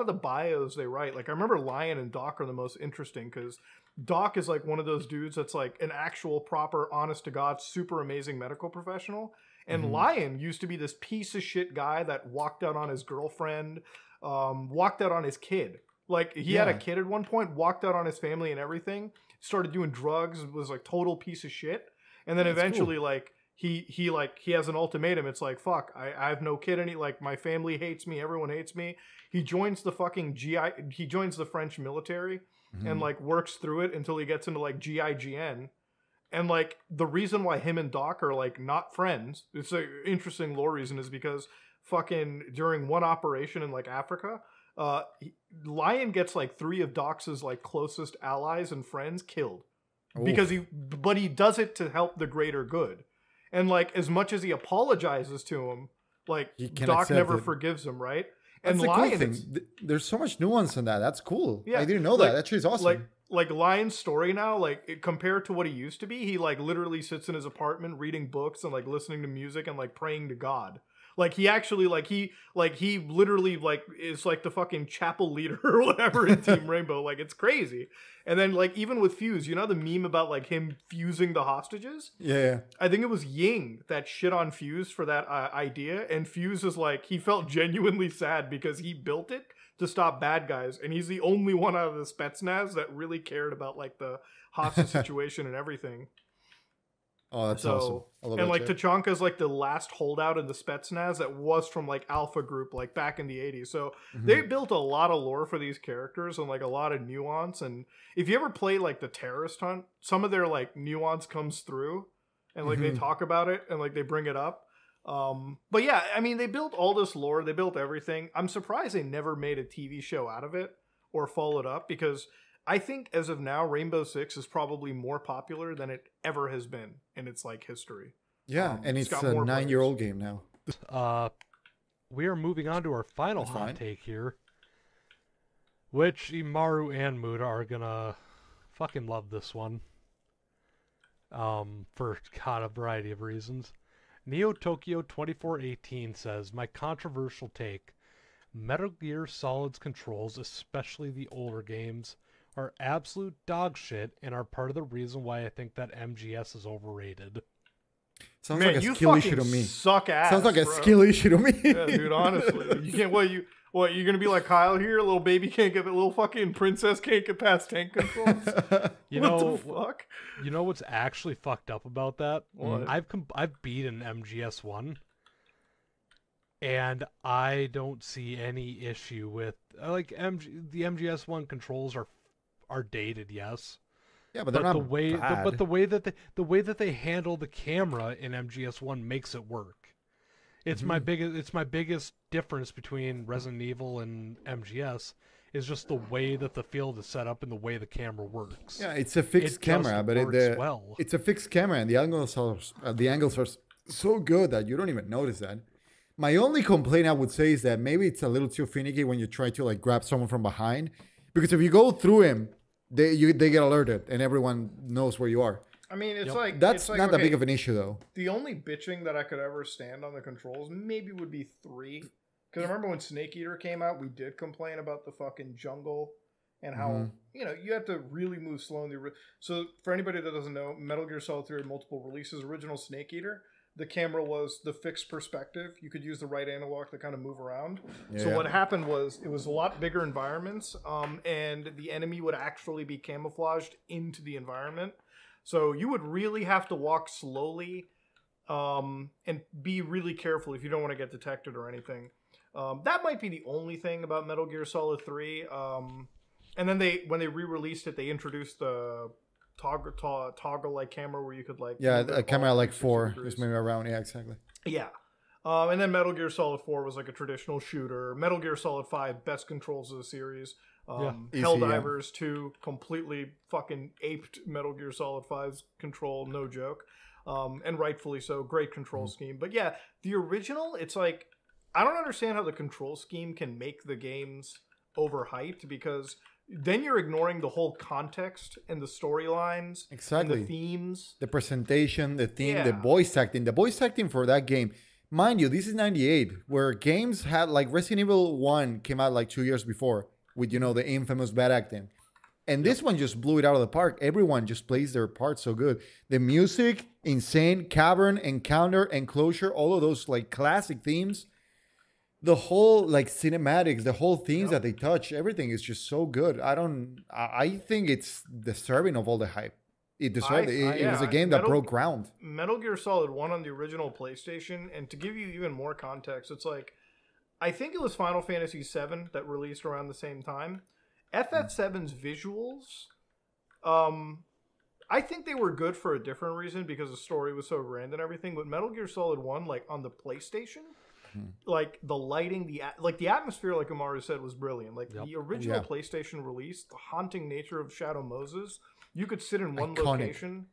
the bios they write, like I remember Lion and Doc are the most interesting because Doc is like one of those dudes that's like an actual proper, honest to God, super amazing medical professional. And Lion used to be this piece of shit guy that walked out on his girlfriend, walked out on his kid. Like he had a kid at one point, walked out on his family and everything, started doing drugs, was like total piece of shit. And then eventually like he has an ultimatum. It's like, fuck, I have no kid any, like my family hates me, everyone hates me. He joins the fucking he joins the French military and like works through it until he gets into like GIGN. And like the reason why him and Doc are like not friends, it's an interesting lore reason, is because fucking during one operation in like Africa, Lion gets like 3 of Doc's like closest allies and friends killed. Ooh. Because he does it to help the greater good. And, like, as much as he apologizes to him, like, Doc never forgives him, right? And Lion, there's so much nuance in that. That's cool. Yeah. I didn't know that. That shit's awesome. Like Lion's story now, like, compared to what he used to be, he, like, literally sits in his apartment reading books and, like, listening to music and, like, praying to God. Like, he actually, like, he literally, like, is, like, the fucking chapel leader or whatever in Team Rainbow. Like, it's crazy. And then, like, even with Fuse, you know the meme about, like, him fusing the hostages? Yeah. I think it was Ying that shit on Fuse for that idea. And Fuse is, like, he felt genuinely sad because he built it to stop bad guys. And he's the only one out of the Spetsnaz that really cared about, like, the hostage situation and everything. Oh, that's awesome. I love that. And like Tachanka's like the last holdout in the Spetsnaz that was from like Alpha Group, like back in the 80s. So they built a lot of lore for these characters and like a lot of nuance. And if you ever play like the Terrorist Hunt, some of their like nuance comes through and like they talk about it and like they bring it up. But yeah, I mean, they built all this lore. They built everything. I'm surprised they never made a TV show out of it or followed up, because I think as of now, Rainbow Six is probably more popular than it ever has been in its like history. Yeah, and it's a 9-year-old game now. We are moving on to our final hot take here, which Imaru and Muda are gonna fucking love this one. For kind of a variety of reasons. Neo Tokyo 2418 says, my controversial take: Metal Gear Solid's controls, especially the older games, are absolute dog shit and are part of the reason why I think that MGS is overrated. Sounds like a skill issue to me. Sounds like a skill issue to me. Yeah, dude, honestly. You can't, well, you What, you're going to be like Kyle here? Little baby can't get, little fucking princess can't get past tank controls? What the fuck? You know what's actually fucked up about that? What? I've beaten MGS1. And I don't see any issue with, like, the MGS1 controls are dated, yes. Yeah, but they're not bad. But the way that they handle the camera in MGS1 makes it work. It's my biggest difference between Resident Evil and MGS is just the way that the field is set up and the way the camera works. Yeah, it's a fixed camera, but it's a fixed camera, and the angles are so good that you don't even notice that. My only complaint I would say is that maybe it's a little too finicky when you try to like grab someone from behind, because if you go through him, they get alerted and everyone knows where you are. I mean, it's like that's not that big of an issue though. The only bitching that I could ever stand on the controls maybe would be 3, because I remember when Snake Eater came out, we did complain about the fucking jungle and how you know you have to really move slow. So for anybody that doesn't know, Metal Gear Solid 3 had multiple releases. Original Snake Eater, the camera was the fixed perspective. You could use the right analog to kind of move around. Yeah. So what happened was it was a lot bigger environments, and the enemy would actually be camouflaged into the environment. So you would really have to walk slowly and be really careful if you don't want to get detected or anything. That might be the only thing about Metal Gear Solid 3. And then when they re-released it, they introduced the toggle like camera where you could like a camera like 4 is maybe around exactly. Yeah, and then Metal Gear Solid 4 was like a traditional shooter. Metal Gear Solid 5, best controls of the series. Helldivers 2 completely fucking aped Metal Gear Solid 5's control, no joke, and rightfully so. Great control scheme, but yeah, the original. It's like I don't understand how the control scheme can make the games overhyped, because then you're ignoring the whole context and the storylines, exactly, and the themes, the presentation, the theme, the voice acting. The voice acting for that game, mind you, this is '98, where games had like Resident Evil 1 came out like 2 years before with the infamous bad acting, and this one just blew it out of the park. Everyone just plays their part so good. The music, insane, cavern, encounter, enclosure, all of those like classic themes. The whole like cinematics, the whole themes that they touch, everything is just so good. I think it's deserving of all the hype. It deserved it. It was a game that broke ground. Metal Gear Solid 1 on the original PlayStation, and to give you even more context, it's like I think it was Final Fantasy 7 that released around the same time. FF7's visuals, I think they were good for a different reason because the story was so grand and everything. But Metal Gear Solid 1, like on the PlayStation, like the lighting, the atmosphere, like Imaru said, was brilliant. Like the original PlayStation release, the haunting nature of Shadow Moses, you could sit in one location.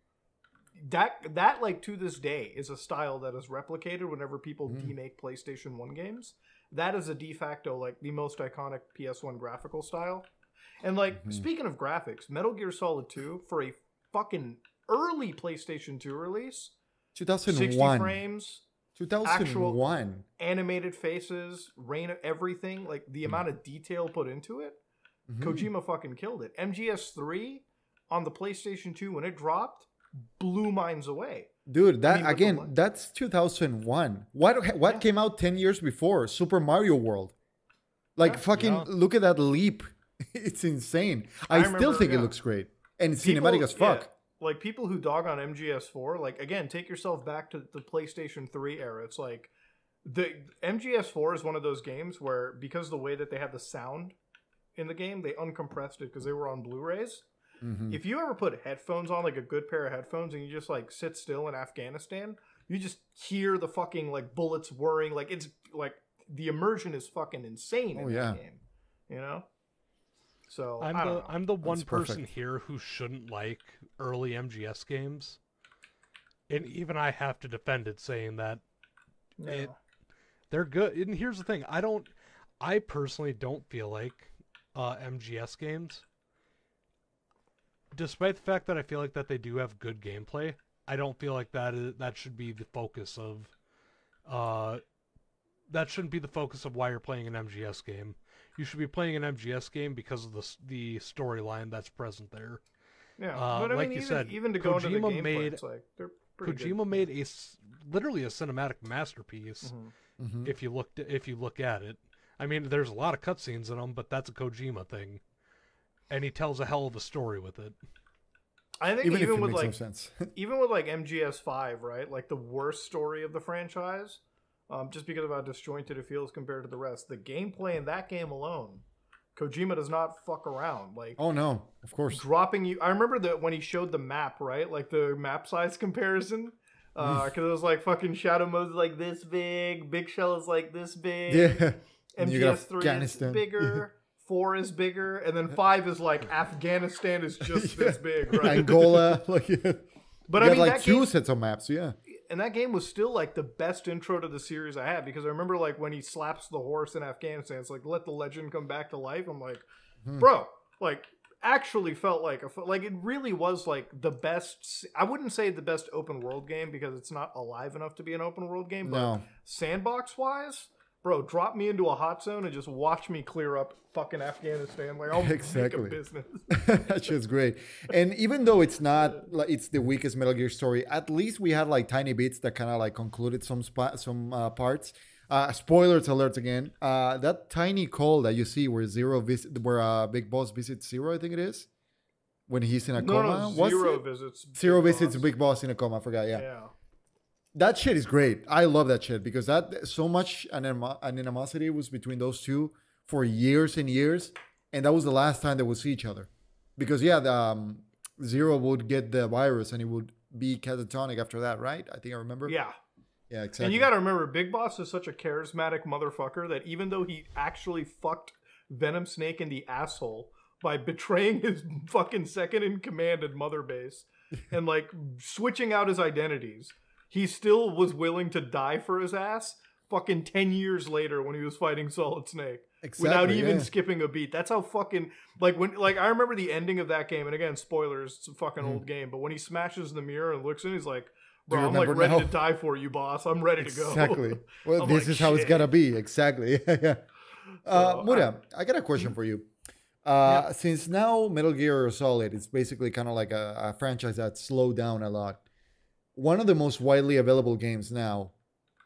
That like to this day is a style that is replicated whenever people remake PlayStation 1 games. That is a de facto like the most iconic PS1 graphical style. And like speaking of graphics, Metal Gear Solid 2 for a fucking early PlayStation 2 release, 2001, 60 frames. 2001. Actual animated faces, everything, like the amount of detail put into it, Kojima fucking killed it. MGS3 on the PlayStation 2 when it dropped blew minds away. Dude, that that's 2001. What came out 10 years before? Super Mario World. Like look at that leap. It's insane. I still think it looks great and cinematic as fuck. Yeah. Like, people who dog on MGS4, like, again, take yourself back to the PlayStation 3 era. It's like, the MGS4 is one of those games where, because the way that they had the sound in the game, they uncompressed it because they were on Blu-rays. If you ever put headphones on, like a good pair of headphones, and you just, like, sit still in Afghanistan, you just hear the fucking, like, bullets whirring. Like, it's, like, the immersion is fucking insane in that game, you know? So I'm the one person here who shouldn't like early MGS games, and even I have to defend it, saying that they're good. And here's the thing: I personally don't feel like MGS games, despite the fact that I feel like that they do have good gameplay. I don't feel like that should be the focus of. That shouldn't be the focus of why you're playing an MGS game. You should be playing an MGS game because of the storyline that's present there. Yeah, but I mean, even to go into the gameplay, it's like they're pretty good. Kojima made literally a cinematic masterpiece. If you look at it, I mean, there's a lot of cutscenes in them, but that's a Kojima thing. And he tells a hell of a story with it. I think even with like even with like MGS5, right? Like the worst story of the franchise, just because of how disjointed it feels compared to the rest. The gameplay in that game alone, Kojima does not fuck around. Like, oh no, of course. Dropping you, I remember that when he showed the map, right? Like the map size comparison, because it was like fucking Shadow Mode's like this big, Big Shell is like this big, yeah. MGS3 is bigger. Yeah. 4 is bigger, and then 5 is like Afghanistan is just yeah. this big, right? Angola, like, yeah. But you I mean, like that two game, sets of maps, yeah. And that game was still like the best intro to the series I had, because I remember like when he slaps the horse in Afghanistan, it's like let the legend come back to life. I'm like, bro, like actually felt like a like it really was like the best. I wouldn't say the best open world game because it's not alive enough to be an open world game, but no. Sandbox wise. Bro, drop me into a hot zone and just watch me clear up fucking Afghanistan. Like, I'll exactly. make a business. That's just great. And even though it's not, like, it's the weakest Metal Gear story, at least we had like tiny bits that kind of like concluded some parts. Spoilers alert again. That tiny call that you see where Big Boss visits Zero, I think it is, when he's in a coma. No, Zero visits Big Boss in a coma. I forgot. Yeah. That shit is great. I love that shit because that so much animosity was between those two for years and years, and that was the last time they would see each other. Because yeah, the, Zero would get the virus and he would be catatonic after that, right? I think I remember. Yeah. Yeah, exactly. And you got to remember, Big Boss is such a charismatic motherfucker that even though he actually fucked Venom Snake in the asshole by betraying his fucking second in command at Mother Base and like switching out his identities, he still was willing to die for his ass fucking 10 years later when he was fighting Solid Snake. Exactly, without even skipping a beat. That's how fucking... Like, when, like I remember the ending of that game, and again, spoilers, it's a fucking old game, but when he smashes the mirror and looks in, he's like, bro, I'm like ready to die for you, boss. I'm ready to go. Exactly. Well, this like, is how it's gotta be. Exactly. Yeah. Muda, I got a question for you. Since now Metal Gear Solid is basically kind of like a franchise that slowed down a lot, one of the most widely available games now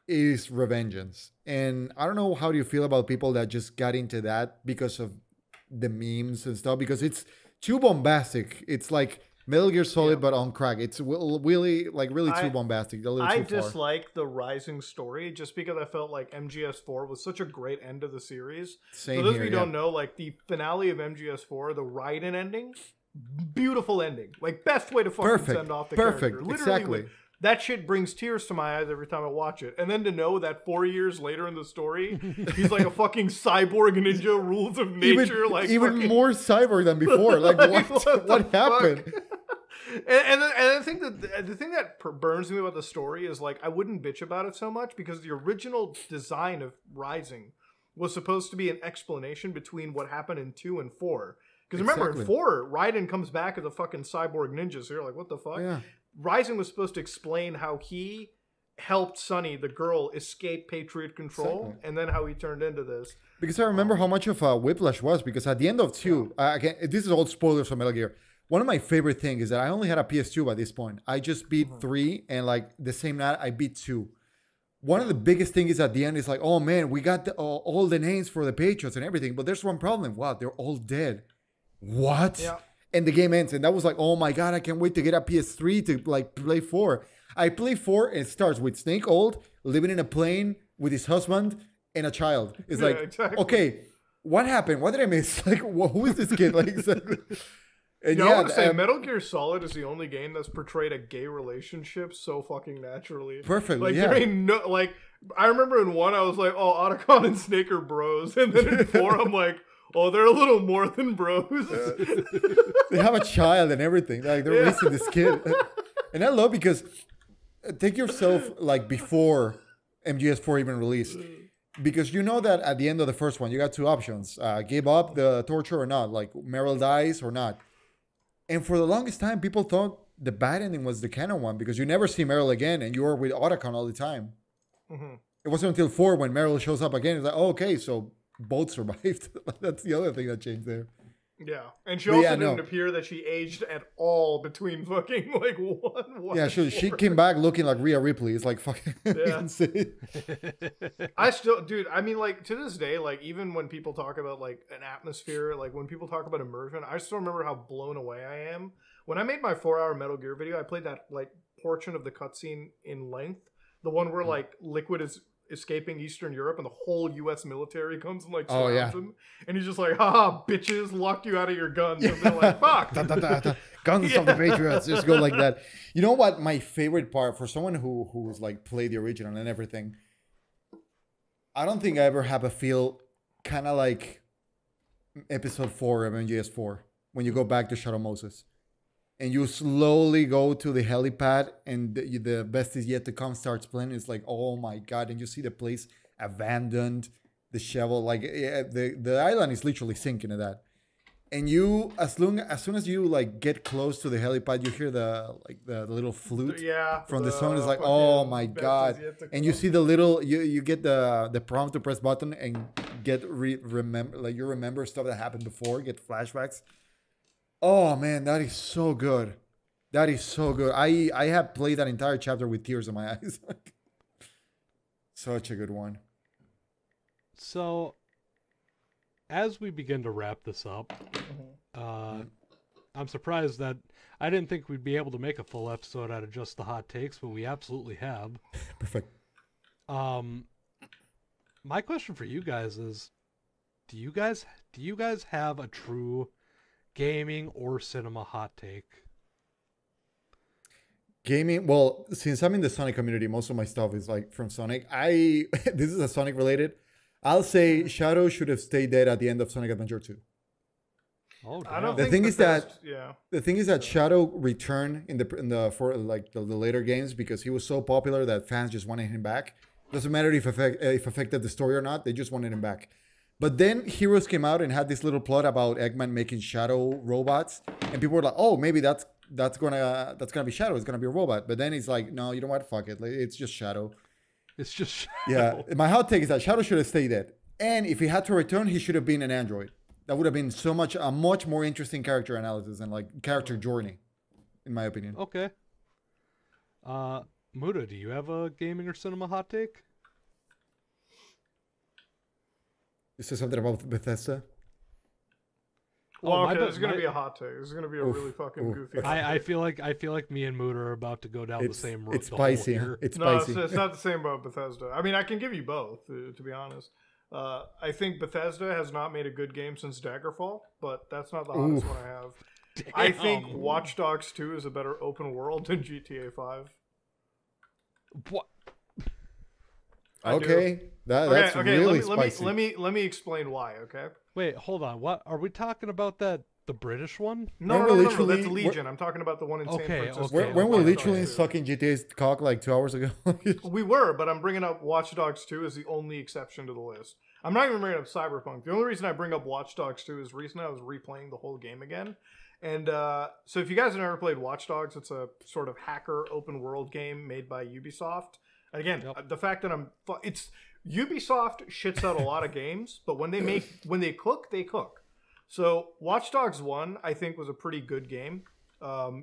is Revengeance. And I don't know, how do you feel about people that just got into that because of the memes and stuff? Because it's too bombastic. It's like Metal Gear Solid, but on crack. It's really, like, really too bombastic. I dislike the Rising story just because I felt like MGS4 was such a great end of the series. Same. For those of you who don't know, like, the finale of MGS4, the Raiden ending... Beautiful ending, like best way to fucking send off the character. Literally, exactly. That shit brings tears to my eyes every time I watch it. And then to know that 4 years later in the story, he's like a fucking cyborg ninja, rules of nature, even more cyborg than before. Like, what happened? And I think that the thing that burns me about the story is like I wouldn't bitch about it so much because the original design of Rising was supposed to be an explanation between what happened in 2 and 4. Because remember, in 4, Raiden comes back as a fucking cyborg ninja, so you're like, what the fuck? Yeah. Rising was supposed to explain how he helped Sunny, the girl, escape Patriot Control, and then how he turned into this. Because I remember how much of a whiplash was, because at the end of 2, again, this is all spoilers for Metal Gear, one of my favorite things is that I only had a PS2 by this point. I just beat 3, and like the same night, I beat 2. One of the biggest things is at the end, it's like, oh man, we got all the names for the Patriots and everything, but there's one problem. Wow, they're all dead. What? Yeah. And the game ends, and that was like, oh my god, I can't wait to get a PS3 to like play 4. I play 4, and it starts with Snake old, living in a plane with his husband and a child. It's like, okay, what happened? What did I miss? Like, who is this kid? Like, exactly. And I want to say Metal Gear Solid is the only game that's portrayed a gay relationship so fucking naturally. Perfectly. Like, there ain't no, like, I remember in 1, I was like, oh, Otacon and Snake are bros, and then in 4, I'm like, oh, they're a little more than bros. They have a child and everything. Like, they're raising this kid. And I love because take yourself like before MGS4 even released. Because you know that at the end of the first one, you got two options. Give up the torture or not. Like, Meryl dies or not. And for the longest time, people thought the bad ending was the canon one. Because you never see Meryl again. And you are with Otacon all the time. It wasn't until 4 when Meryl shows up again. It's like, oh, okay, so... both survived. That's the other thing that changed there. Yeah, and she also didn't appear that she aged at all between fucking like one. Yeah, she came back looking like Rhea Ripley. It's like fucking insane. I still, dude. I mean, like to this day, like even when people talk about like an atmosphere, like when people talk about immersion, I still remember how blown away I am. When I made my 4-hour Metal Gear video, I played that like portion of the cutscene in length, the one where like Liquid is escaping Eastern Europe and the whole U.S. military comes and like surrounds him, and he's just like, "Ha, bitches, locked you out of your guns," and they're like, "Fuck, guns of the Patriots." Just go like that. You know what? My favorite part for someone who's like played the original and everything, I don't think I ever have a feel kind of like Episode 4 of MGS4 when you go back to Shadow Moses. And you slowly go to the helipad, and the best is yet to come starts playing. It's like, oh my god! And you see the place abandoned, disheveled. Like the island is literally sinking to that. And you, as soon as you like get close to the helipad, you hear the little flute from the song. It's like, oh my god! And you see the little, you get the prompt to press button and get remember, like you remember stuff that happened before, get flashbacks. Oh man, that is so good. That is so good. I have played that entire chapter with tears in my eyes. Such a good one. So, as we begin to wrap this up, I'm surprised that I didn't think we'd be able to make a full episode out of just the hot takes, but we absolutely have. Perfect. My question for you guys is, do you guys have a true gaming or cinema hot take? Gaming, well, since I'm in the Sonic community, most of my stuff is like from Sonic. This is a Sonic related. I'll say Shadow should have stayed dead at the end of Sonic Adventure 2. Oh, damn. I don't the thing is that Shadow returned for the later games because he was so popular that fans just wanted him back. Doesn't matter if affected the story or not, they just wanted him back. But then Heroes came out and had this little plot about Eggman making Shadow robots, and people were like, "Oh, maybe that's gonna be Shadow. It's gonna be a robot." But then it's like, "No, you know what? Fuck it. It's just Shadow. It's just Shadow." Yeah. My hot take is that Shadow should have stayed dead, and if he had to return, he should have been an android. That would have been a much more interesting character analysis and like character journey, in my opinion. Okay. Muda, do you have a gaming or cinema hot take? You said something about Bethesda? Well, okay, there's going to be a hot take. There's going to be a really fucking goofy hot take. I feel like me and Mood are about to go down the same road. It's spicy. It's not the same about Bethesda. I mean, I can give you both, to be honest. I think Bethesda has not made a good game since Daggerfall, but that's not the hottest one I have. Damn. I think Watch Dogs 2 is a better open world than GTA 5. What? Okay. Let me explain why, okay? Wait, hold on. What are we talking about the British one? No, that's Legion. I'm talking about the one in San Francisco. Okay, when we're literally sucking GTA's cock like 2 hours ago. We were, but I'm bringing up Watch Dogs 2 as the only exception to the list. I'm not even bringing up Cyberpunk. The only reason I bring up Watch Dogs 2 is recently I was replaying the whole game again. And so if you guys have never played Watch Dogs, it's a sort of hacker open world game made by Ubisoft. Again, the fact that it's Ubisoft shits out a lot of games, but when they cook. So Watch Dogs 1, I think, was a pretty good game.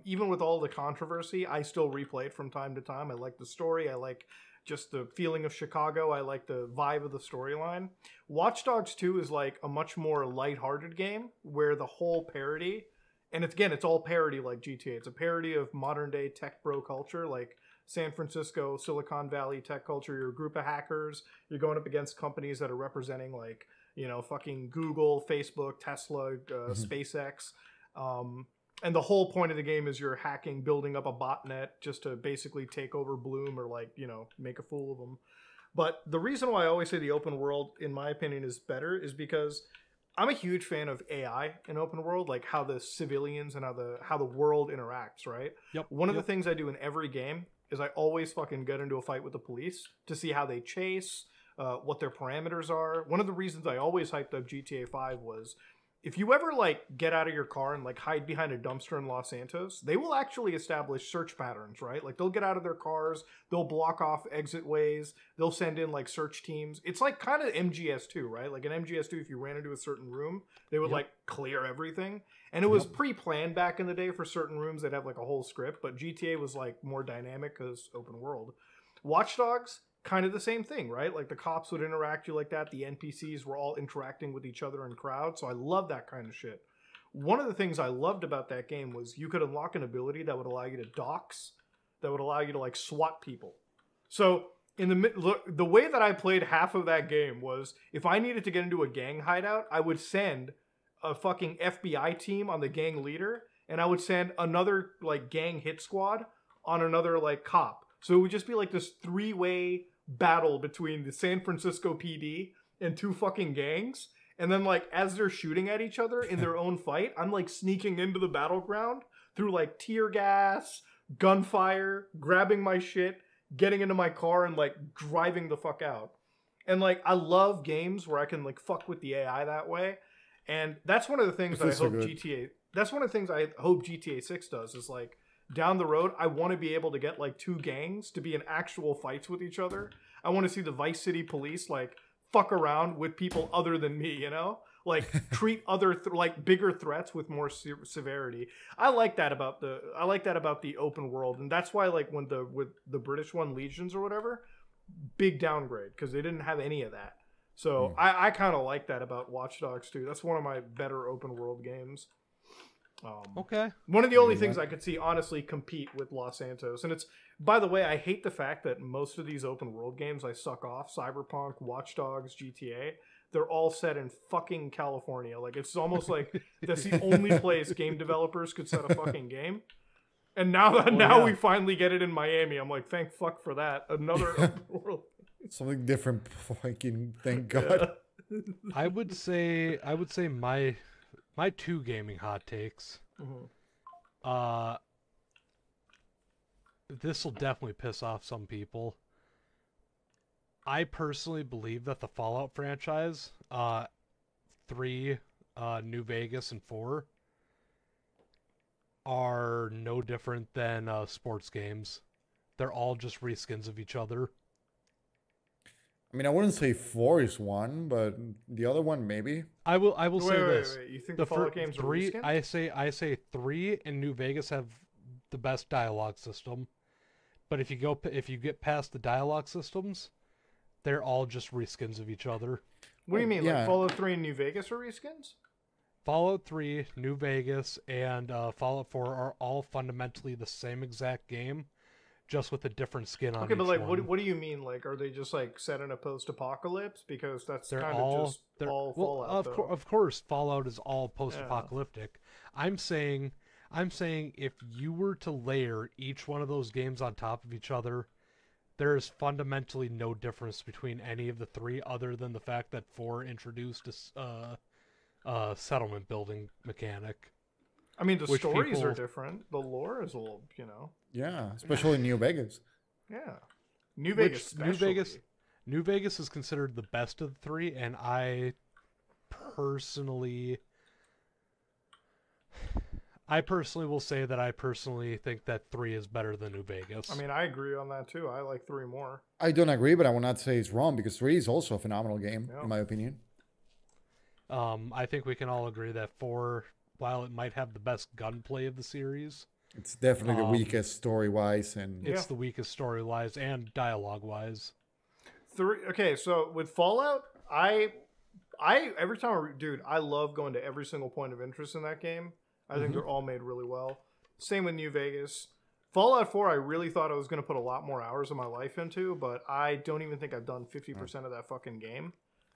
Even with all the controversy, I still replay it from time to time. I like the story. I like just the feeling of Chicago. I like the vibe of the storyline. Watch Dogs 2 is like a much more lighthearted game where the whole parody, and it's all parody like GTA. It's a parody of modern day tech bro culture, like San Francisco, Silicon Valley tech culture. You're a group of hackers. You're going up against companies that are representing like, you know, fucking Google, Facebook, Tesla, SpaceX. And the whole point of the game is you're hacking, building up a botnet just to basically take over Bloom or like, you know, make a fool of them. But the reason why I always say the open world, in my opinion, is better is because I'm a huge fan of AI in open world, like how the civilians and how the world interacts, right? Yep. One of the things I do in every game is I always fucking get into a fight with the police to see how they chase, what their parameters are. One of the reasons I always hyped up GTA 5 was If you ever, like, get out of your car and, like, hide behind a dumpster in Los Santos, they will actually establish search patterns, right? Like, they'll get out of their cars, they'll block off exit ways, they'll send in, like, search teams. It's, like, kind of MGS2, right? Like, in MGS2, if you ran into a certain room, they would, like, clear everything. And it was pre-planned back in the day for certain rooms that have, like, a whole script. But GTA was, like, more dynamic because open world. Watch Dogs, kind of the same thing, right? Like, the cops would interact you like that. The NPCs were all interacting with each other in crowds. So I love that kind of shit. One of the things I loved about that game was you could unlock an ability that would allow you to dox, that would allow you to, like, swat people. So in the way that I played half of that game was, if I needed to get into a gang hideout, I would send a fucking FBI team on the gang leader, and I would send another, like, gang hit squad on another, like, cop. So it would just be like this three-way battle between the San Francisco PD and two fucking gangs, and then, like, as they're shooting at each other in their own fight, I'm, like, sneaking into the battleground through, like, tear gas, gunfire, grabbing my shit, getting into my car, and, like, driving the fuck out. And, like, I love games where I can, like, fuck with the AI that way. And that's one of the things that I hope GTA, that's one of the things I hope GTA 6 does, is, like, down the road, I want to be able to get, like, two gangs to be in actual fights with each other. I want to see the Vice City police, like, fuck around with people other than me, you know? Like, treat other, bigger threats with more severity. I like that about the open world. And that's why, like, with the British one, Legions or whatever, big downgrade, because they didn't have any of that. So I kind of like that about Watch Dogs, too. That's one of my better open world games. Okay. One of the only things I could see honestly compete with Los Santos, and it's, by the way, I hate the fact that most of these open world games I suck off. Cyberpunk, Watch Dogs, GTA, they're all set in fucking California. Like, it's almost like that's the only place game developers could set a fucking game. And now we finally get it in Miami. I'm like, thank fuck for that. Another open world. Something different. Fucking thank God. Yeah. I would say my two gaming hot takes. This will definitely piss off some people. I personally believe that the Fallout franchise, 3, New Vegas, and 4, are no different than sports games. They're all just reskins of each other. I mean, I wouldn't say 4 is one, but the other one maybe. I will say this. Wait. You think the Fallout games are reskins? I say 3 and New Vegas have the best dialogue system. But if you get past the dialogue systems, they're all just reskins of each other. What do you mean? Yeah. Like Fallout 3 and New Vegas are reskins? Fallout 3, New Vegas, and Fallout 4 are all fundamentally the same exact game, just with a different skin on each one. Okay, but like, what do you mean? Like, are they just like set in a post-apocalypse? Because that's kind of just all Fallout. Of course, Fallout is all post-apocalyptic. Yeah. I'm saying, if you were to layer each one of those games on top of each other, there is fundamentally no difference between any of the three, other than the fact that 4 introduced a settlement building mechanic. I mean, the stories are different. The lore is old, you know. Yeah, especially New Vegas. Yeah, New Vegas is considered the best of the 3, and I personally will say that I personally think that 3 is better than New Vegas. I mean, I agree on that too. I like 3 more. I don't agree, but I will not say it's wrong, because 3 is also a phenomenal game, in my opinion. I think we can all agree that 4, while it might have the best gunplay of the series, it's definitely the weakest story-wise, and it's the weakest story-wise and dialogue-wise. 3. Okay, so with Fallout, I every time I love going to every single point of interest in that game. I think they're all made really well. Same with New Vegas. Fallout 4, I really thought I was going to put a lot more hours of my life into, but I don't even think I've done 50% of that fucking game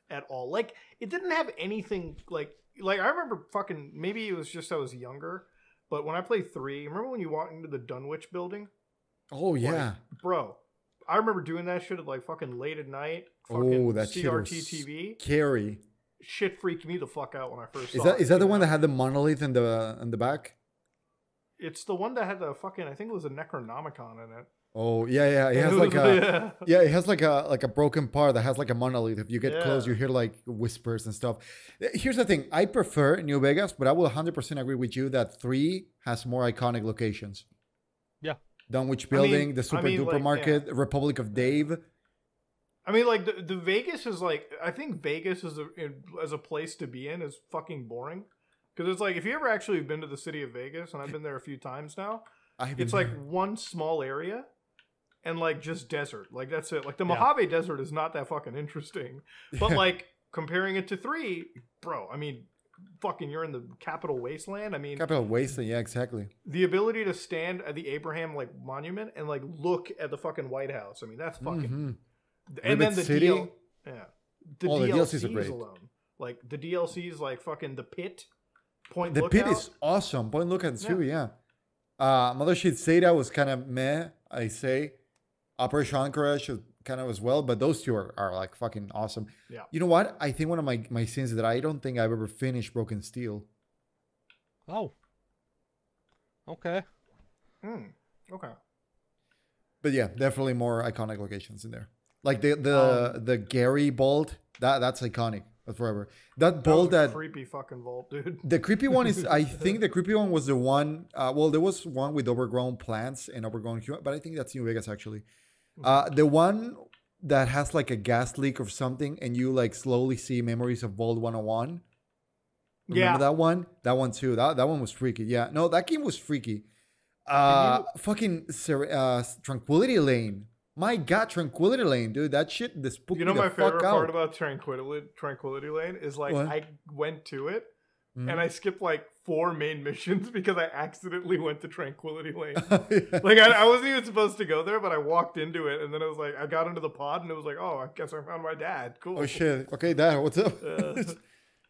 at all. Like, it didn't have anything like I remember fucking, maybe it was just I was younger. But when I played 3, remember when you walked into the Dunwich building? Oh, yeah. Like, bro, I remember doing that shit at, like, fucking late at night. Fucking that CRT TV. Scary. Shit freaked me the fuck out when I first saw it. Is that the one that had the monolith in the back? It's the one that had the fucking, I think it was a Necronomicon in it. Oh yeah, yeah. He has like a yeah. He has like a broken part that has like a monolith. If you get close, you hear like whispers and stuff. Here's the thing. I prefer New Vegas, but I will 100% agree with you that 3 has more iconic locations. Yeah. Dunwich Building, the Super Duper Market, Republic of Dave. I mean, like the Vegas is like I think Vegas is as a place to be in is fucking boring because it's like if you ever actually been to the city of Vegas, and I've been there a few times now. It's like one small area. And like just desert, like that's it. Like the Mojave Desert is not that fucking interesting, but like comparing it to 3, bro. I mean, fucking, you're in the Capital Wasteland. I mean, Capital Wasteland, yeah, exactly. The ability to stand at the Abraham like Monument and like look at the fucking White House. I mean, that's fucking. And then the deal, the DLCs are great. Alone, like the DLCs, like fucking the Pit. Point. The Pit is awesome. Point Lookout too, yeah. Mothership Zeta was kind of meh, I say. Operation Anchorage kind of as well, but those two are like fucking awesome. Yeah. You know what? I think one of my sins is that I don't think I've ever finished Broken Steel. Oh. Okay. Okay. But yeah, definitely more iconic locations in there. Like the Gary Vault, that's iconic. That's forever. That vault that creepy fucking vault, dude. The creepy one is I think the creepy one was the one well there was one with overgrown plants and overgrown human, but I think that's New Vegas actually. The one that has like a gas leak or something, and you like slowly see memories of Vault 101. Remember that one? That one too. That one was freaky. Yeah. No, that game was freaky. Fucking Tranquility Lane. My God, Tranquility Lane, dude. That shit, this spooked me the fuck out. You know my favorite part about Tranquility Lane is like I went to it and I skipped like 4 main missions because I accidentally went to Tranquility Lane. Like I wasn't even supposed to go there, but I walked into it and then I was like, I got into the pod and it was like, oh, I guess I found my dad. Cool. Oh shit. Okay, Dad, what's up?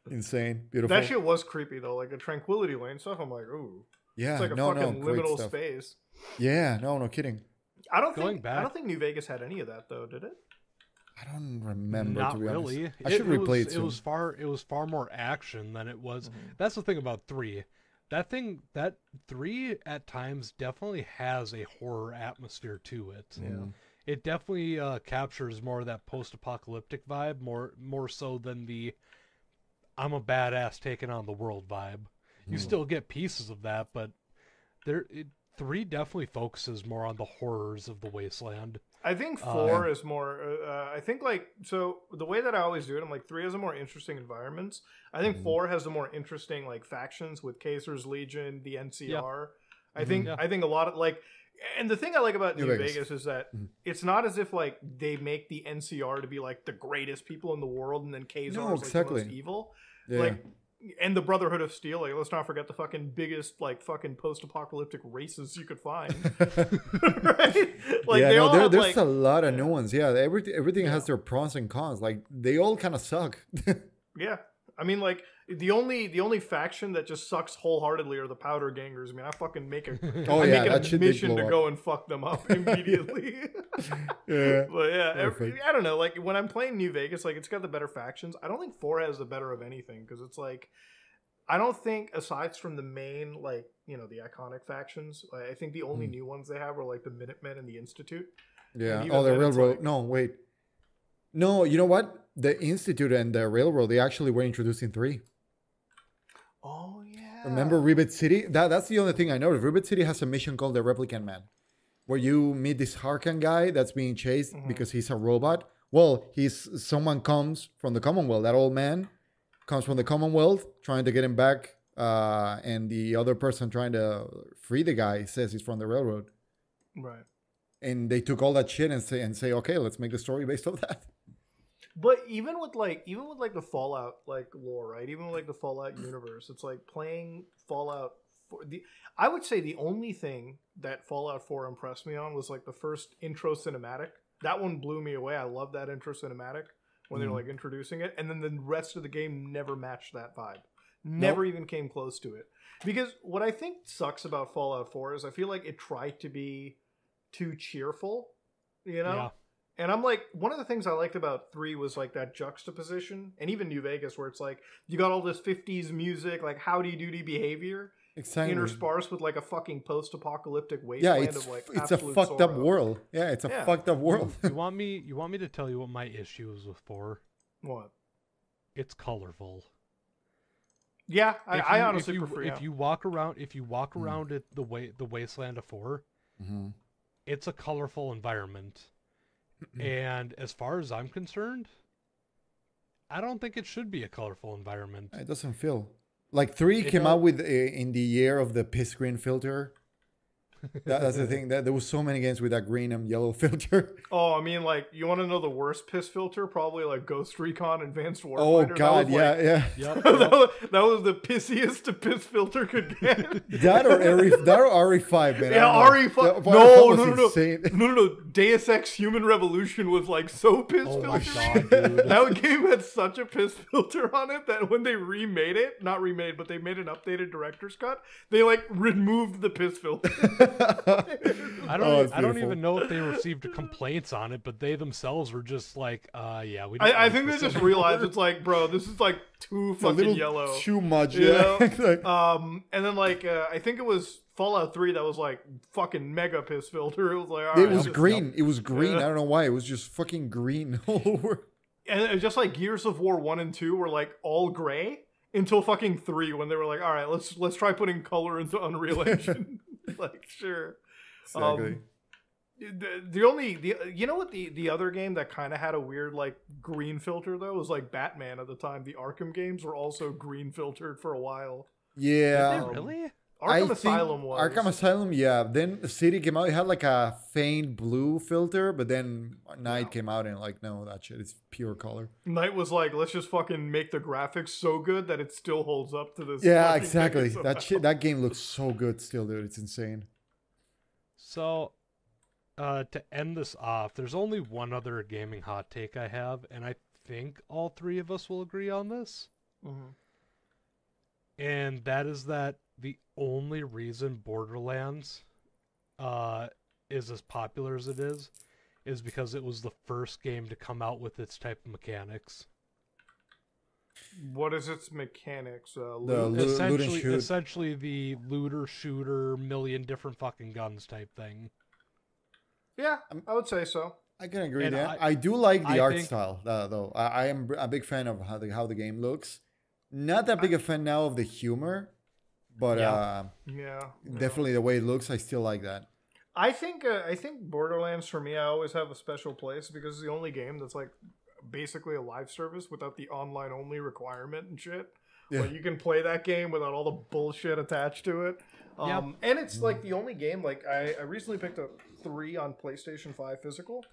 Insane. Beautiful. That shit was creepy though. Like the Tranquility Lane stuff, I'm like, ooh. Yeah, it's like a fucking liminal space. Yeah, no kidding. I don't think New Vegas had any of that though, did it? I don't remember. Not to be really. Honest. I should replay it soon. It was far more action than it was. That's the thing about 3. That 3 at times definitely has a horror atmosphere to it. Yeah. It definitely captures more of that post-apocalyptic vibe, more so than the I'm a badass taking on the world vibe. You still get pieces of that, but 3 definitely focuses more on the horrors of the wasteland. I think 4 is more... I think, like... So, the way that I always do it, I'm like, 3 has a more interesting environments. I think 4 has the more interesting, like, factions with Caesar's Legion, the NCR. I think a lot of, like... And the thing I like about New Vegas is that it's not as if, like, they make the NCR to be, like, the greatest people in the world, and then Caesar is, like, the most evil. Yeah. Like... And the Brotherhood of Steel, like, let's not forget the fucking biggest, like, fucking post-apocalyptic races you could find. Right? Like, yeah, there's a lot of new ones. Yeah, everything has their pros and cons. Like, they all kind of suck. Yeah. I mean, like, the only faction that just sucks wholeheartedly are the Powder Gangers. I mean, I fucking make a mission to go and fuck them up immediately. Yeah. But yeah, I don't know. Like, when I'm playing New Vegas, like, it's got the better factions. I don't think 4 has the better of anything because it's like, I don't think, aside from the main, like, you know, the iconic factions, I think the only new ones they have are, like, the Minutemen and the Institute. Yeah. Oh, the Railroad. Like, no, wait. No, you know what? The Institute and the Railroad, they actually were introduced in 3. Oh, yeah. Remember Rivet City? That's the only thing I noticed. Rivet City has a mission called the Replicant Man, where you meet this Harkan guy that's being chased because he's a robot. Well, someone comes from the Commonwealth. That old man comes from the Commonwealth trying to get him back. And the other person trying to free the guy says he's from the Railroad. Right. And they took all that shit and say, okay, let's make the story based on that. But even with like the Fallout like lore, right? Even with like the Fallout universe, it's like playing Fallout 4. I would say the only thing that Fallout 4 impressed me on was like the first intro cinematic. That one blew me away. I love that intro cinematic when they were like introducing it, and then the rest of the game never matched that vibe. Never even came close to it. Because what I think sucks about Fallout 4 is I feel like it tried to be too cheerful, you know. Yeah. And I'm like, one of the things I liked about 3 was like that juxtaposition, and even New Vegas, where it's like you got all this 50s music, like howdy doody behavior, exactly. interspersed with like a fucking post-apocalyptic wasteland of like it's a fucked up world. Yeah, it's a fucked up world. You want me to tell you what my issue is with 4? What? It's colorful. Yeah, I honestly prefer. If you walk around, it the wasteland of 4, mm-hmm. it's a colorful environment. And as far as I'm concerned, I don't think it should be a colorful environment. It doesn't feel like 3 came out with in the year of the piss green filter. That's the thing. That there was so many games with that green and yellow filter. Oh, I mean, like, you want to know the worst piss filter? Probably like Ghost Recon Advanced Warfighter. Oh God, yeah. That was the pissiest a piss filter could get. that or RE5, man. Yeah, RE5. No. Deus Ex Human Revolution was like so piss filter. That game had such a piss filter on it that when they remade it, not remade, but they made an updated director's cut, they like removed the piss filter. I don't even know if they received complaints on it, but they themselves were just like, I think they just realized it's like, bro, this is like too fucking yellow, too much, exactly. And then like I think it was Fallout 3 that was like fucking mega piss filter. It was like it was green. I don't know why it was just fucking green all over. And it was just like Gears of War 1 and 2 were like all gray until fucking 3 when they were like, all right, let's try putting color into Unreal Engine. Like, sure. Exactly. The other game that kind of had a weird like green filter though was like Batman at the time. The Arkham games were also green filtered for a while. Yeah. Really? Arkham Asylum was. Yeah. Then City came out. It had like a faint blue filter, but then Night came out and like, no, that shit is pure color. Night was like, let's just fucking make the graphics so good that it still holds up to this. Yeah, exactly. That game looks so good still, dude. It's insane. So, to end this off, there's only one other gaming hot take I have, and I think all three of us will agree on this. Mm-hmm. And that is that the only reason Borderlands is as popular as it is because it was the first game to come out with its type of mechanics. What is its mechanics? Essentially the looter, shooter, million different fucking guns type thing. Yeah, I would say so. I can agree with that. I do like the art style, though. I am a big fan of how the game looks. Not that big a fan now of the humor. But definitely the way it looks, I still like that. I think Borderlands for me, I always have a special place because it's the only game that's like basically a live service without the online only requirement and shit. Yeah. Like you can play that game without all the bullshit attached to it. And it's like the only game, like I recently picked up 3 on PlayStation 5 physical,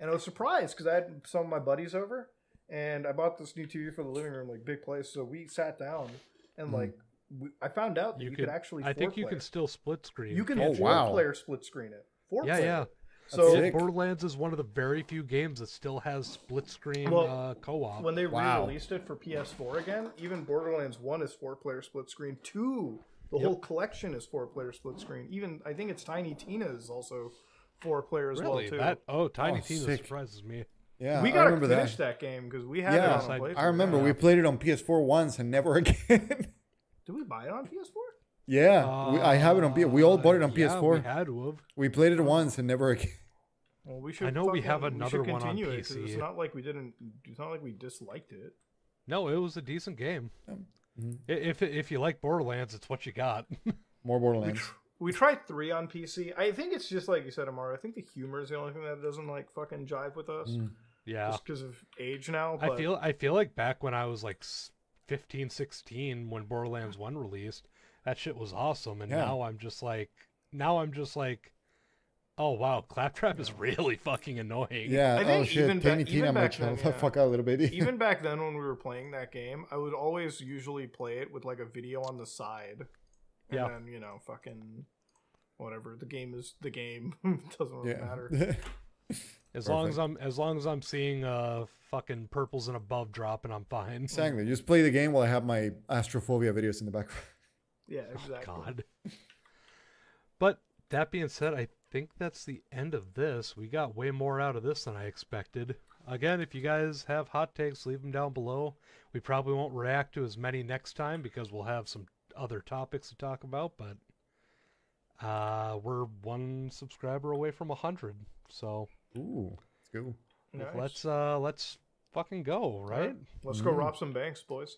and I was surprised because I had some of my buddies over and I bought this new TV for the living room, like big place. So we sat down and like, I found out that you could actually. I think you can still split screen. You can four-player split screen it. Four player. So Borderlands is one of the very few games that still has split screen co-op. When they re-released it for PS4 again, even Borderlands 1 is 4-player split screen. 2, the whole collection is 4-player split screen. Even I think it's Tiny Tina is also 4-player as well too. Tiny Tina surprises me. Yeah, we gotta finish that game because we had it on PlayStation. I remember we played it on PS4 once and never again. Did we buy it on PS4? Yeah, I have it on PS4. We all bought it on PS4. We played it once and never again. Well, we should. I know we have another one on PC. It's not like we didn't. It's not like we disliked it. No, it was a decent game. If you like Borderlands, it's what you got. More Borderlands. We tried 3 on PC. I think it's just like you said, Amaro. I think the humor is the only thing that doesn't like fucking jive with us. Yeah, just because of age now. But... I feel like back when I was like 15, 16 when Borderlands 1 released, that shit was awesome, and now I'm just like oh wow, Claptrap is really fucking annoying. Yeah, I think fuck out a little bit. Even back then when we were playing that game, I would always usually play it with like a video on the side, and then fucking whatever, the game is the game. It doesn't really matter. As long as I'm seeing fucking purples and above drop, and I'm fine. Exactly. Just play the game while I have my Astrophobia videos in the background. Yeah, exactly. Oh, God. But that being said, I think that's the end of this. We got way more out of this than I expected. Again, if you guys have hot takes, leave them down below. We probably won't react to as many next time because we'll have some other topics to talk about, but we're one subscriber away from 100. So, ooh, let's go. Nice. Let's fucking go, right? Let's go rob some banks, boys.